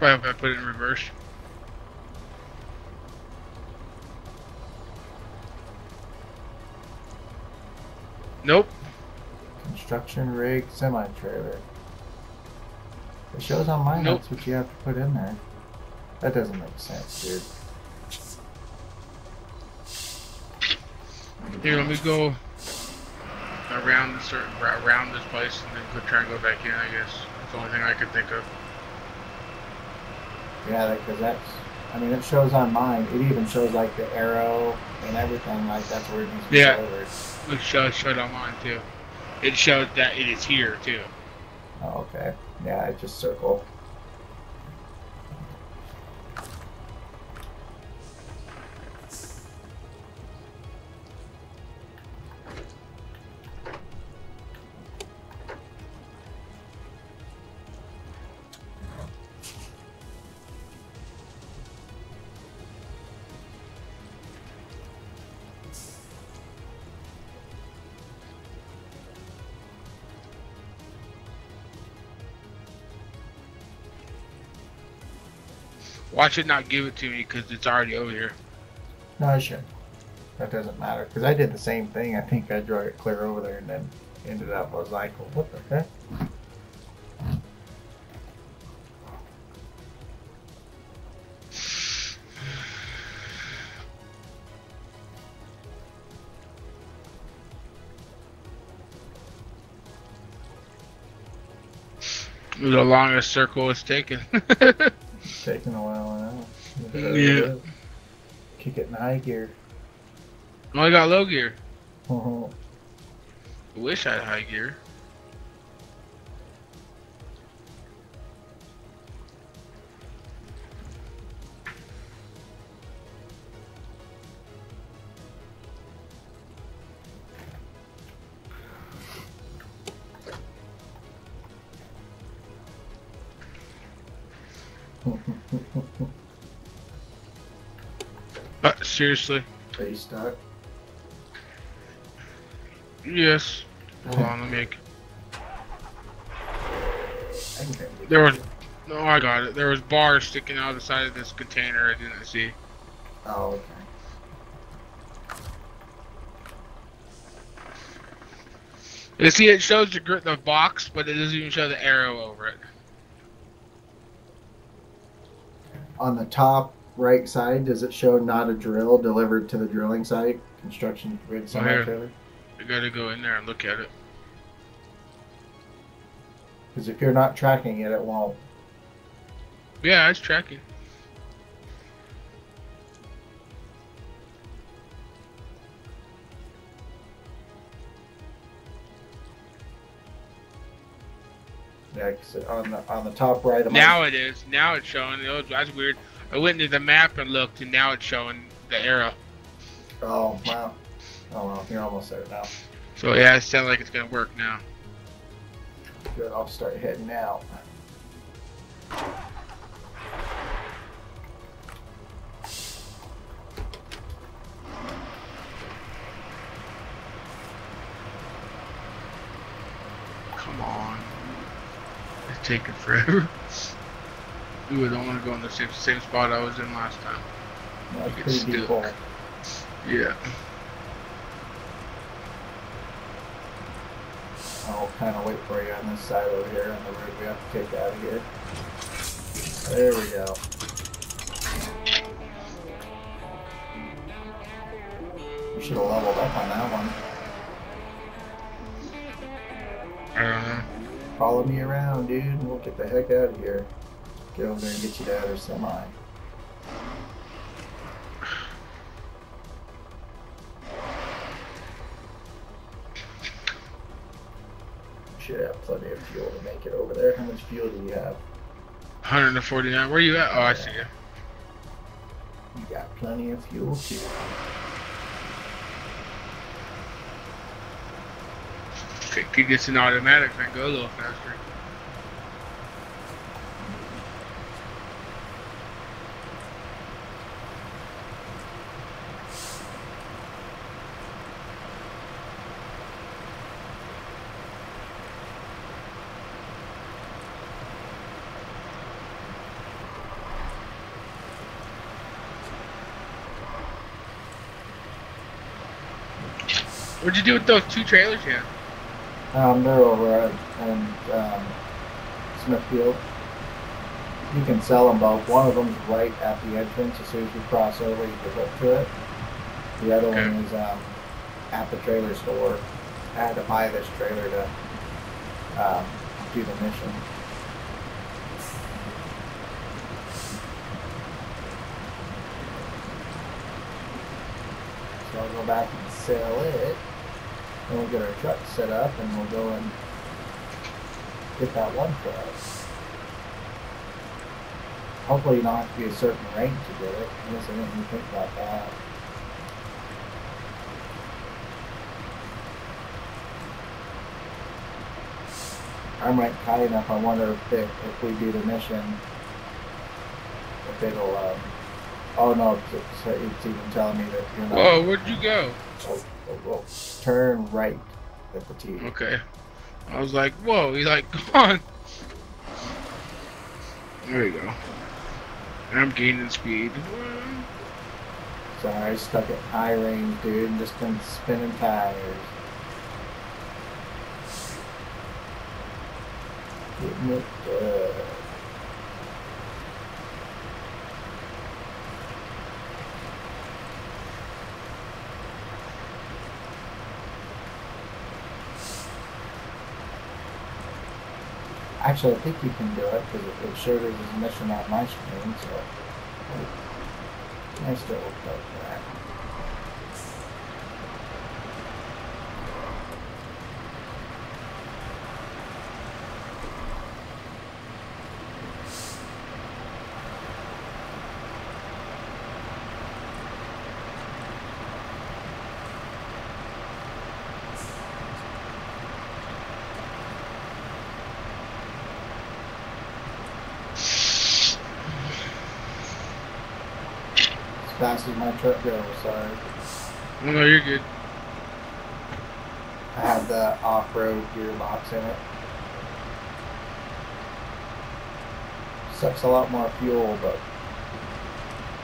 I put it in reverse. Nope. Construction rig semi trailer. It shows on mine, that's what you have to put in there. That doesn't make sense, dude. Here, let me go around this place and then go try and go back in, I guess. That's the only thing I could think of. Yeah, because that's... I mean, it shows on mine. It even shows, like, the arrow and everything. Like, that's where it needs to be delivered. Yeah, it showed on mine, too. It shows that it is here, too. Oh, okay. Yeah, it just circled. Why should not give it to me because it's already over here? No, I shouldn't. That doesn't matter because I did the same thing. I think I drove it clear over there and then ended up with like, what the heck? It was the longest circle it's taken. Taking a while now. Yeah. Kick it in high gear. Oh, I got low gear. Oh. I wish I had high gear. Seriously. Are you stuck? Yes. Hold on, let me make it. There was... No, I got it. There was bars sticking out of the side of this container I didn't see. Oh, okay. You see, it shows the box, but it doesn't even show the arrow over it. On the top right side, does it show not a drill delivered to the drilling site? Construction rig semi trailer? You gotta go in there and look at it. Because if you're not tracking it, it won't. Yeah, it's tracking. Yeah, because on the top right of now it is. Now it's showing. Oh, that's weird. I went into the map and looked, and now it's showing the arrow. Oh, wow. Oh well, you're almost there now. So yeah, it sounds like it's gonna work now. Good, I'll start heading out. Come on. It's taking forever. Ooh, I don't want to go in the same spot I was in last time. That's pretty deep hole. Yeah. I'll kind of wait for you on this side over here on the road we have to take out of here. There we go. We should have leveled up on that one. Follow me around, dude, and we'll get the heck out of here. Get over there and get you to other semi. Should have plenty of fuel to make it over there. How much fuel do you have? 149. Where are you at? Oh, I see you. You got plenty of fuel too. Okay, keep this in automatic and go a little faster. What'd you do with those two trailers you had? They're over at Smithfield. You can sell them both. One of them's right at the entrance. As soon as you cross over, you can hook to it. The other one is at the trailer store. I had to buy this trailer to do the mission. So I'll go back and sell it. And we'll get our truck set up and we'll go and get that one for us. Hopefully you don't have to be a certain range to get it. I guess I didn't even think about that. I'm ranked high enough, I wonder if we do the mission, if it'll oh no, it's even telling me that you're not. Whoa, where'd you go? We'll turn right at the T. Okay. I was like, whoa, he's like, gone. There you go. I'm gaining speed. Sorry, I stuck at high range, dude, and just been spinning tires. Getting it good. Actually, I think you can do it because it sure does a mission on my screen, so I still look up for that. Fast as my truck goes, sorry. No, you're good. I have the off-road gearbox in it. Sucks a lot more fuel, but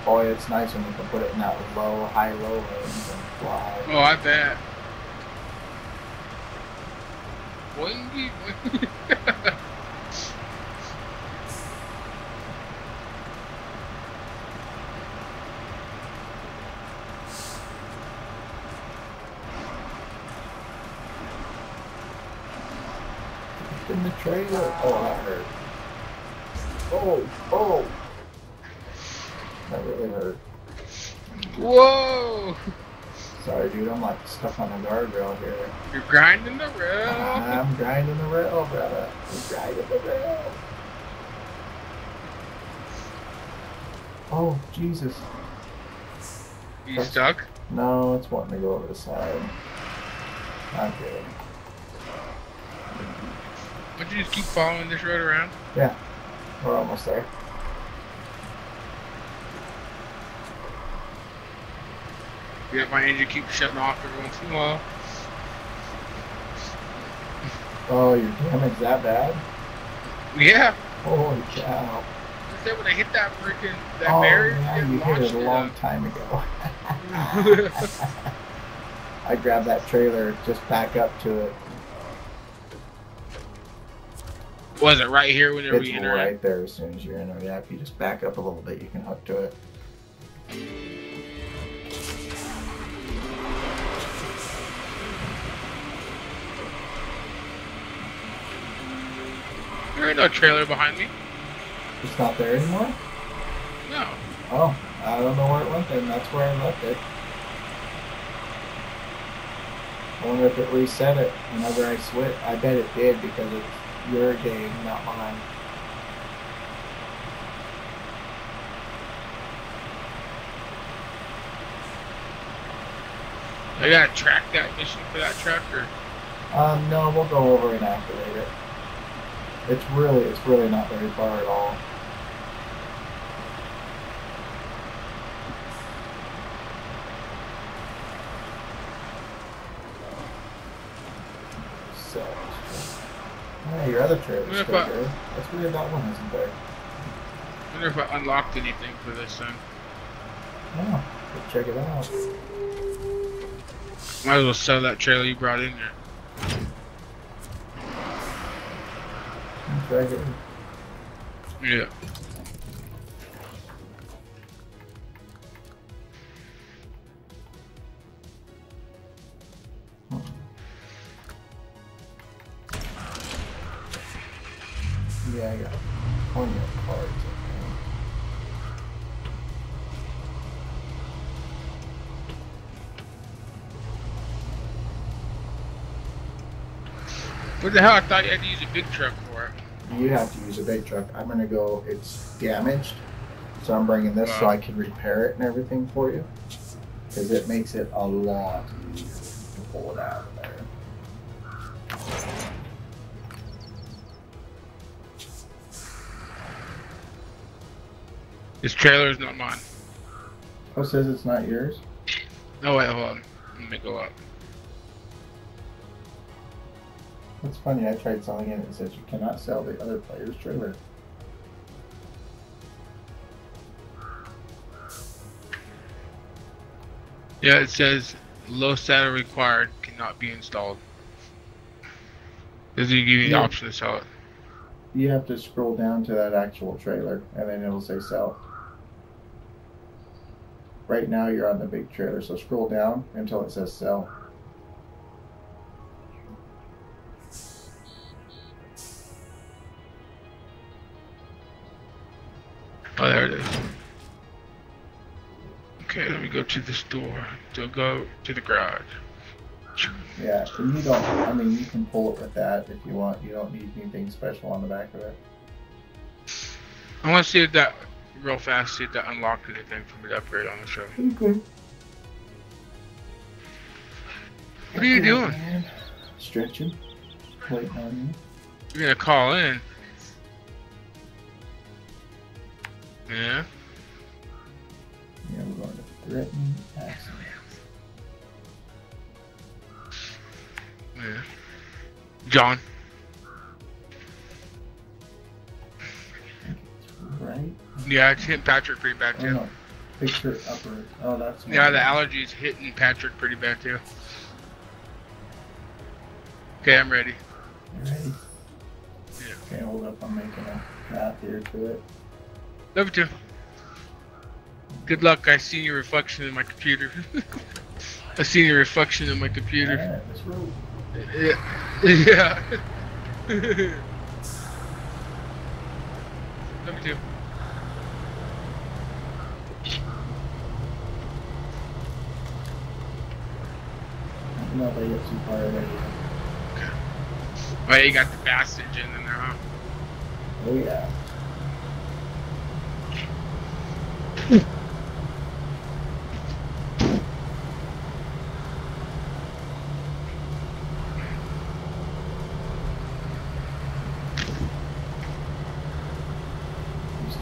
boy, it's nice when you can put it in that low, high-low range and fly. Oh, I bet. Boingy. Trailer. Oh, that hurt. Oh, oh. That really hurt. Whoa! Sorry, dude, I'm like stuck on the guardrail here. You're grinding the rail. I'm grinding the rail, brother. I'm grinding the rail. Oh, Jesus. You stuck? No, it's wanting to go over the side. Not good. Would you just keep following this road around? Yeah. We're almost there. Yeah, my engine keeps shutting off every once in a while. Oh, your damage that bad? Yeah. Holy cow. Is that when I hit that freaking barrier? Yeah, you hit it a long time ago. I grabbed that trailer just back up to it. Was it right here whenever you enter? It's right there as soon as you enter. Yeah, if you just back up a little bit, you can hook to it. There ain't no trailer behind me. It's not there anymore? No. Oh, I don't know where it went then. That's where I left it. I wonder if it reset it whenever I switch. I bet it did because it's your game, not mine. I gotta track that mission for that tractor. No, we'll go over and activate it. It's really not very far at all. So, yeah, your other trailer is still there. That's weird, that one isn't there. I wonder if I unlocked anything for this thing. No, let's check it out. Might as well sell that trailer you brought in there. Right here. Yeah. Yeah, I got plenty of cards. What the hell? I thought you had to use a big truck for it. You have to use a big truck. I'm going to go, it's damaged, so I'm bringing this so I can repair it and everything for you. Because it makes it a lot easier to pull it out of there. This trailer is not mine. Oh, it says it's not yours? No, wait, hold on. Let me go up. That's funny, I tried selling it and it says you cannot sell the other player's trailer. Yeah, it says low SATA required, cannot be installed. Doesn't give you the option to sell it. You have to scroll down to that actual trailer and then it'll say sell. Right now you're on the big trailer, so scroll down until it says sell. Oh, there it is. Okay, let me go to the store. So go to the garage. Yeah, and you don't, I mean, you can pull it with that if you want. You don't need anything special on the back of it. I want to see if that, real fast, see if that unlocked anything for me to upgrade on the show. Okay. What are you doing? Man. Stretching. Waiting on you. You're going to call in. Yeah. Yeah, we're going to threaten accidents. Yeah. John. Right. Yeah, it's hitting Patrick pretty bad too. No. Picture upper. Oh, that's. Yeah, the allergies hitting Patrick pretty bad too. Okay, I'm ready. You ready? Yeah. Okay, hold up. I'm making a path here to it. Love you. Good luck. I see your reflection in my computer. I see your reflection in my computer. Yeah. Yeah. Love you. I'm not going to get too far away. Okay. Oh, yeah, you got the fast engine in there, huh? Oh, yeah.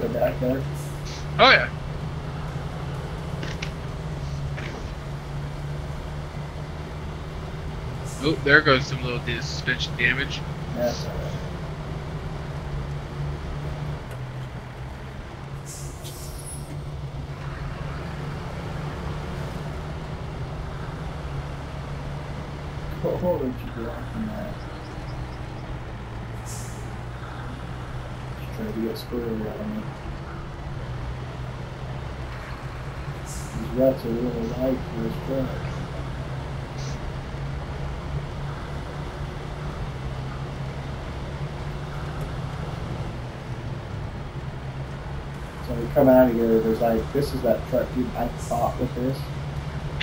go back there. Oh, yeah. Oh, there goes some little suspension damage. That's all right. What would you do from that? Just try to get squirrely out of me. These ruts are really light for his truck. So we come out of here, there's like, this is that truck, dude, I fought with this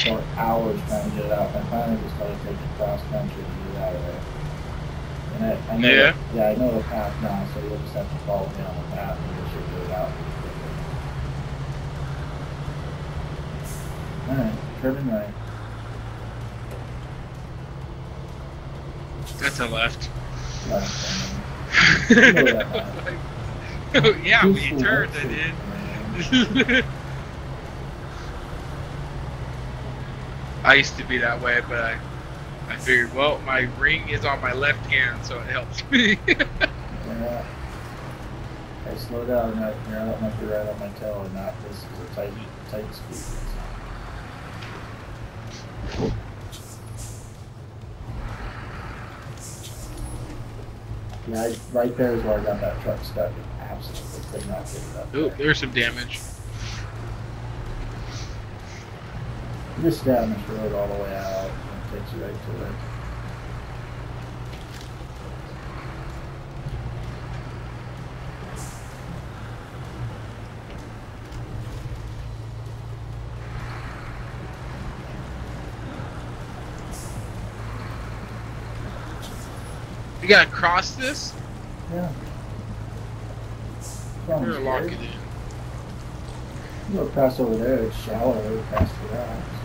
for hours trying to get it out, and finally just started taking cross country to get out of there. And I know, yeah. Yeah, I know the path now, so you'll just have to follow me on the path and you should get it out pretty quickly. Alright, turning right. That's a left. Left. Yeah, when you turned, I did. I used to be that way, but I figured, well, my ring is on my left hand, so it helps me. Yeah. I slow down, and I don't know if you're right on my tail or not. This is a tight speed. Yeah, right there is where I got that truck stuck. I absolutely could not get it up. Oh, there's some damage. This damage road all the way out and takes you right to it. You gotta cross this? Yeah. We're locking in. You go across over there, it's shallow, past the rocks.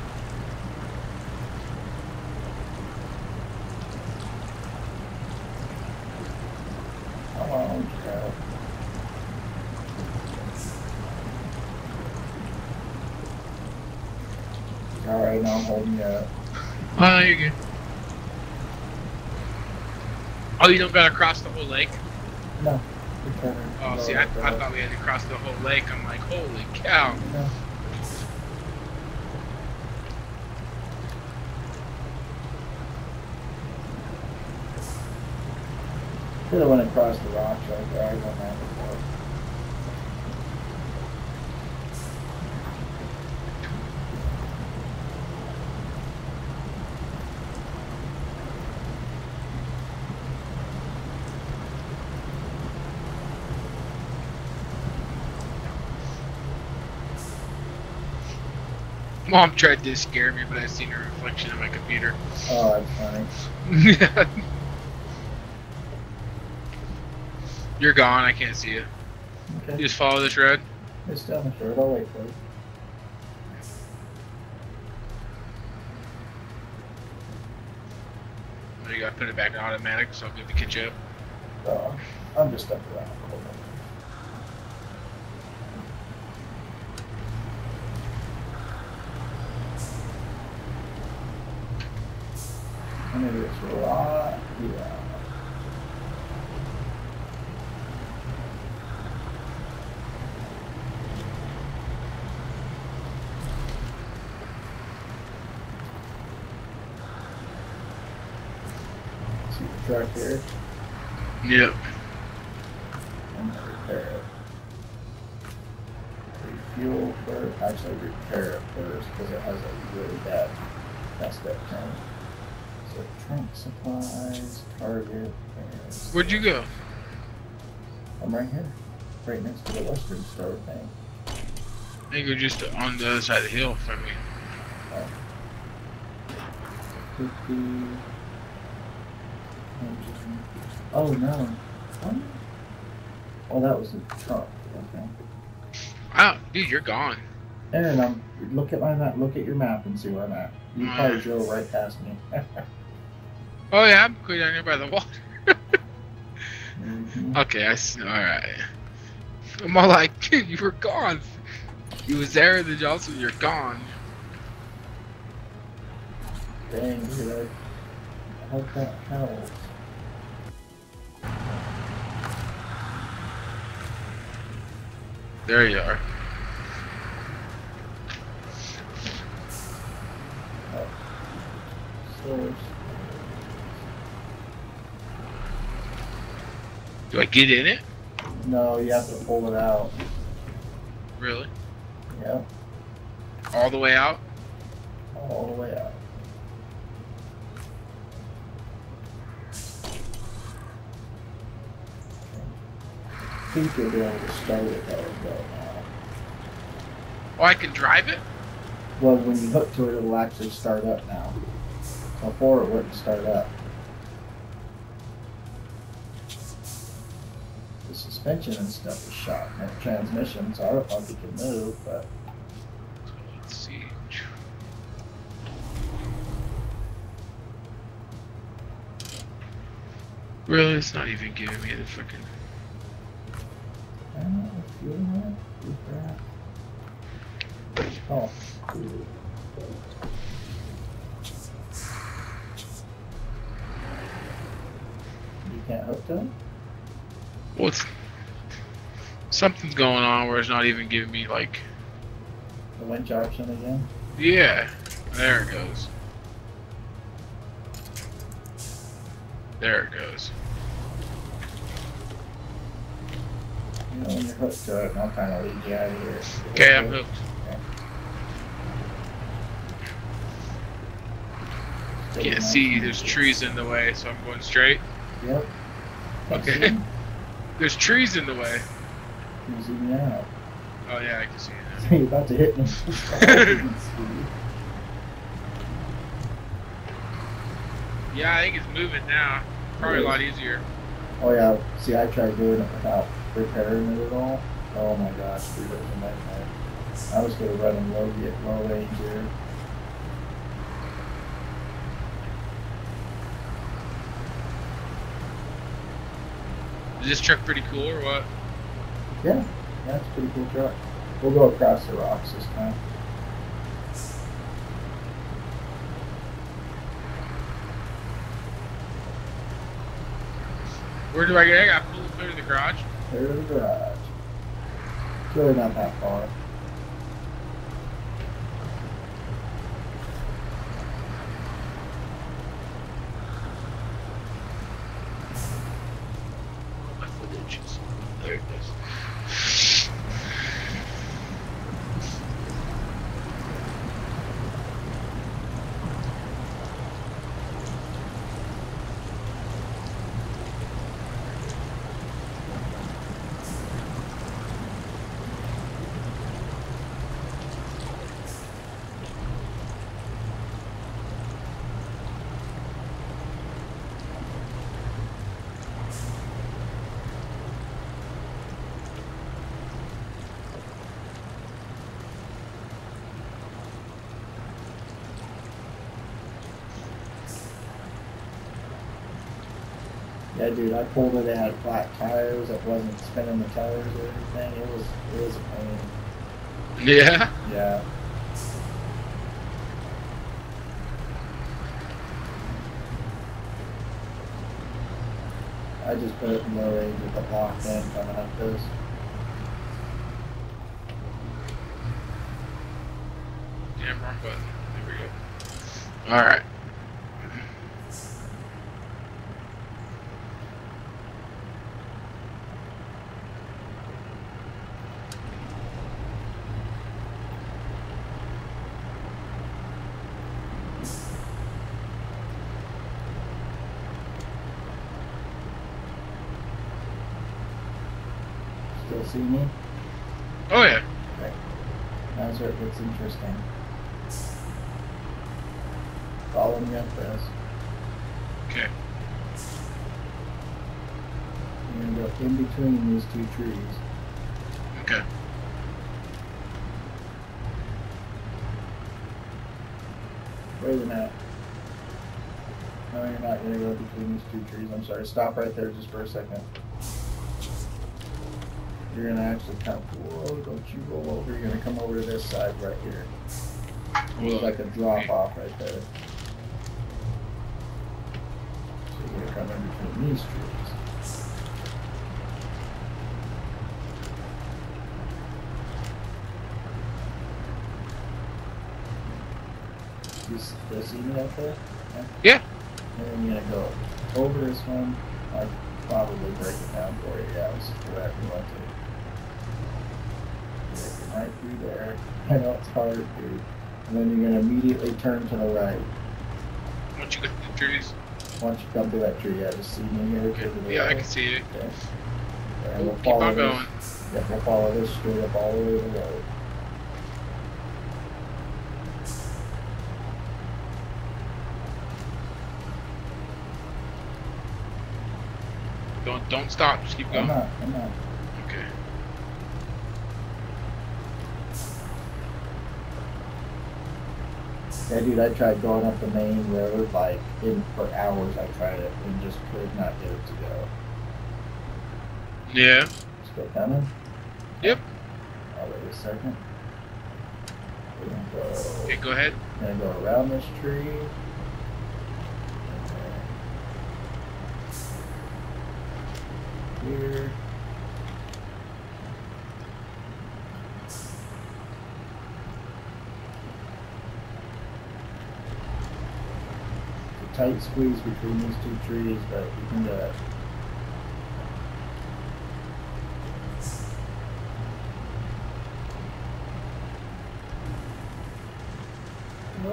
Alright, now I'm holding you up. Oh, you're good. Oh, you don't gotta cross the whole lake? No. Oh, see, I thought we had to cross the whole lake. I'm like, holy cow. No. Should have went across the rocks right there. I don't know. Mom tried to scare me, but I seen her reflection in my computer. Oh, that's funny. You're gone. I can't see you. Okay. You just follow this road? It's down the road. I'll wait for you. You gotta put it back in automatic, so I'm good to catch up. Oh, I'm just up around the corner. Maybe it's a lot. Yeah. See the truck here? Yep. I'm going to repair it. Refuel first. Actually, repair it first because it has a really bad messed up turn. Trunk supplies, Target. Where'd you go? I'm right here, right next to the Western Star thing. I think you're just on the other side of the hill from me. Oh. 50. Oh no. What? Oh, that was the trunk. Okay. Wow, dude, you're gone. And I'm look at my map. Look at your map and see where I'm at. You probably drove right past me. Oh yeah, I'm clear down here by the water. Mm-hmm. Okay, I see. All right. I'm all like, dude, you were gone. You was there in the Johnson, you're gone. Dang, dude. I hope that helps. There you are. Do I get in it? No, you have to pull it out. Really? Yeah. All the way out? All the way out. I think you'll be able to start it though. Oh, I can drive it? Well, when you hook to it, it'll actually start up now. Before it wouldn't start up. The suspension and stuff is shot. And the transmissions are if I can move, but. Let's see. Really? It's not even giving me the fucking. I don't know if you want to do that. Oh, dude. You can't hook to it? Well, it's, something's going on where it's not even giving me, like... The winch option again? Yeah. There it goes. There it goes. You know, when you're hooked to it, and I'll kind of lead you out of here. Okay, I'm hooked. Okay. Can't see, there's trees in the way, so I'm going straight. Yep. Okay. There's trees in the way. Can you see me now? Oh, yeah, I can see it now. You're about to hit me. Yeah, I think it's moving now. Probably a lot easier. Oh, yeah. See, I tried doing it without repairing it at all. Oh, my gosh, dude, it was a nightmare. I was going to run in low range here. Is this truck pretty cool or what? Yeah, that's a pretty cool truck. We'll go across the rocks this time. Where do I get? I got pulled clear to the garage. Clear to the garage. It's really not that far. Yeah, dude, I pulled it out of flat tires. It wasn't spinning the tires or anything. It was a pain. Yeah? Yeah. I just put it in low range with the lock in coming up this. Damn, wrong button. There we go. Alright. See me? Oh yeah. Okay. That's where it gets interesting. Follow me up this. Okay. You're gonna go in between these two trees. Okay. Wait a minute. No, you're not gonna go between these two trees. I'm sorry. Stop right there just for a second. You're gonna actually come. Whoa! Don't you roll over. You're gonna come over to this side right here. There's like a drop off right there. So you're gonna come in between these trees. You see me up there? Yeah. And then you're gonna go over this one. I'll probably break it down for you. Yeah, this is where you want to. Right through there. I know it's hard, dude. And then you're gonna immediately turn to the right. Once you go through the trees. Once you come through that tree, yeah, just see me here. Okay. Yeah, I can see it. Okay. And we'll follow. Keep on going. Yeah, we'll follow this straight up all the way to the road. Don't stop, just keep going. I'm not. Okay. Yeah, dude, I tried going up the main road, like, for hours I tried it and just could not get it to go. Yeah. Still coming? Yep. I'll wait a second. We're gonna go... Okay, go ahead. We're gonna go around this tree. Here. It's a tight squeeze between these two trees, but we can do it.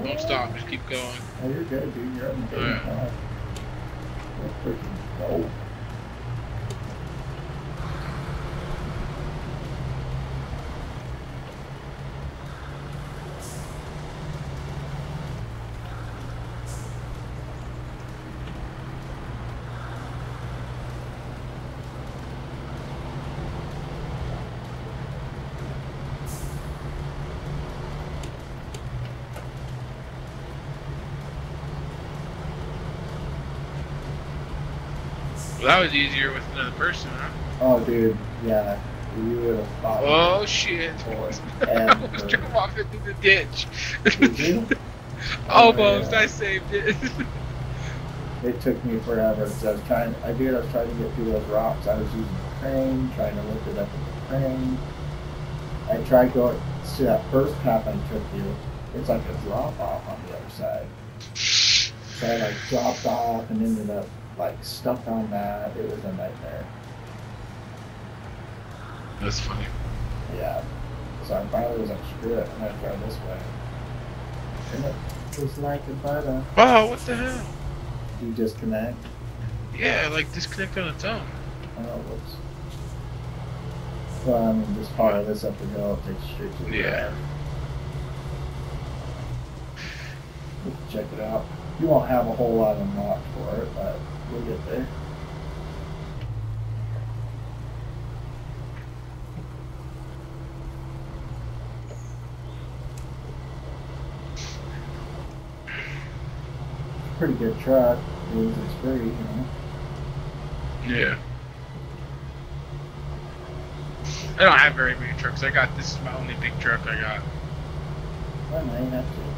Don't stop, just keep going. Oh, you're good, dude. You're on the game. Yeah. That's freaking dope. Well, that was easier with another person, huh? Oh, dude, yeah. You would have thought. Oh, shit. I was trying to walk into the ditch. Did you? Almost, yeah. I saved it. It took me forever. So I was trying. I was trying to get through those rocks. I was using the crane, trying to lift it up with the crane. I tried going to that first path I took you. It's like a drop off on the other side. So I like dropped off and ended up. Like stuck on that, it was a nightmare. That's funny. Yeah. So I finally was like, screw it, I'm gonna try this way. And it was like a button. Wow, what the hell? You disconnect? Yeah, like disconnect on its own. Oh, whoops. Well, I mean, just follow this up the hill, it takes straight to the ground. Let's check it out. You won't have a whole lot unlocked for it, but we'll get there. Pretty good truck. It's free, you know. Yeah. I don't have very many trucks. I got, this is my only big truck I got. Well, I have to.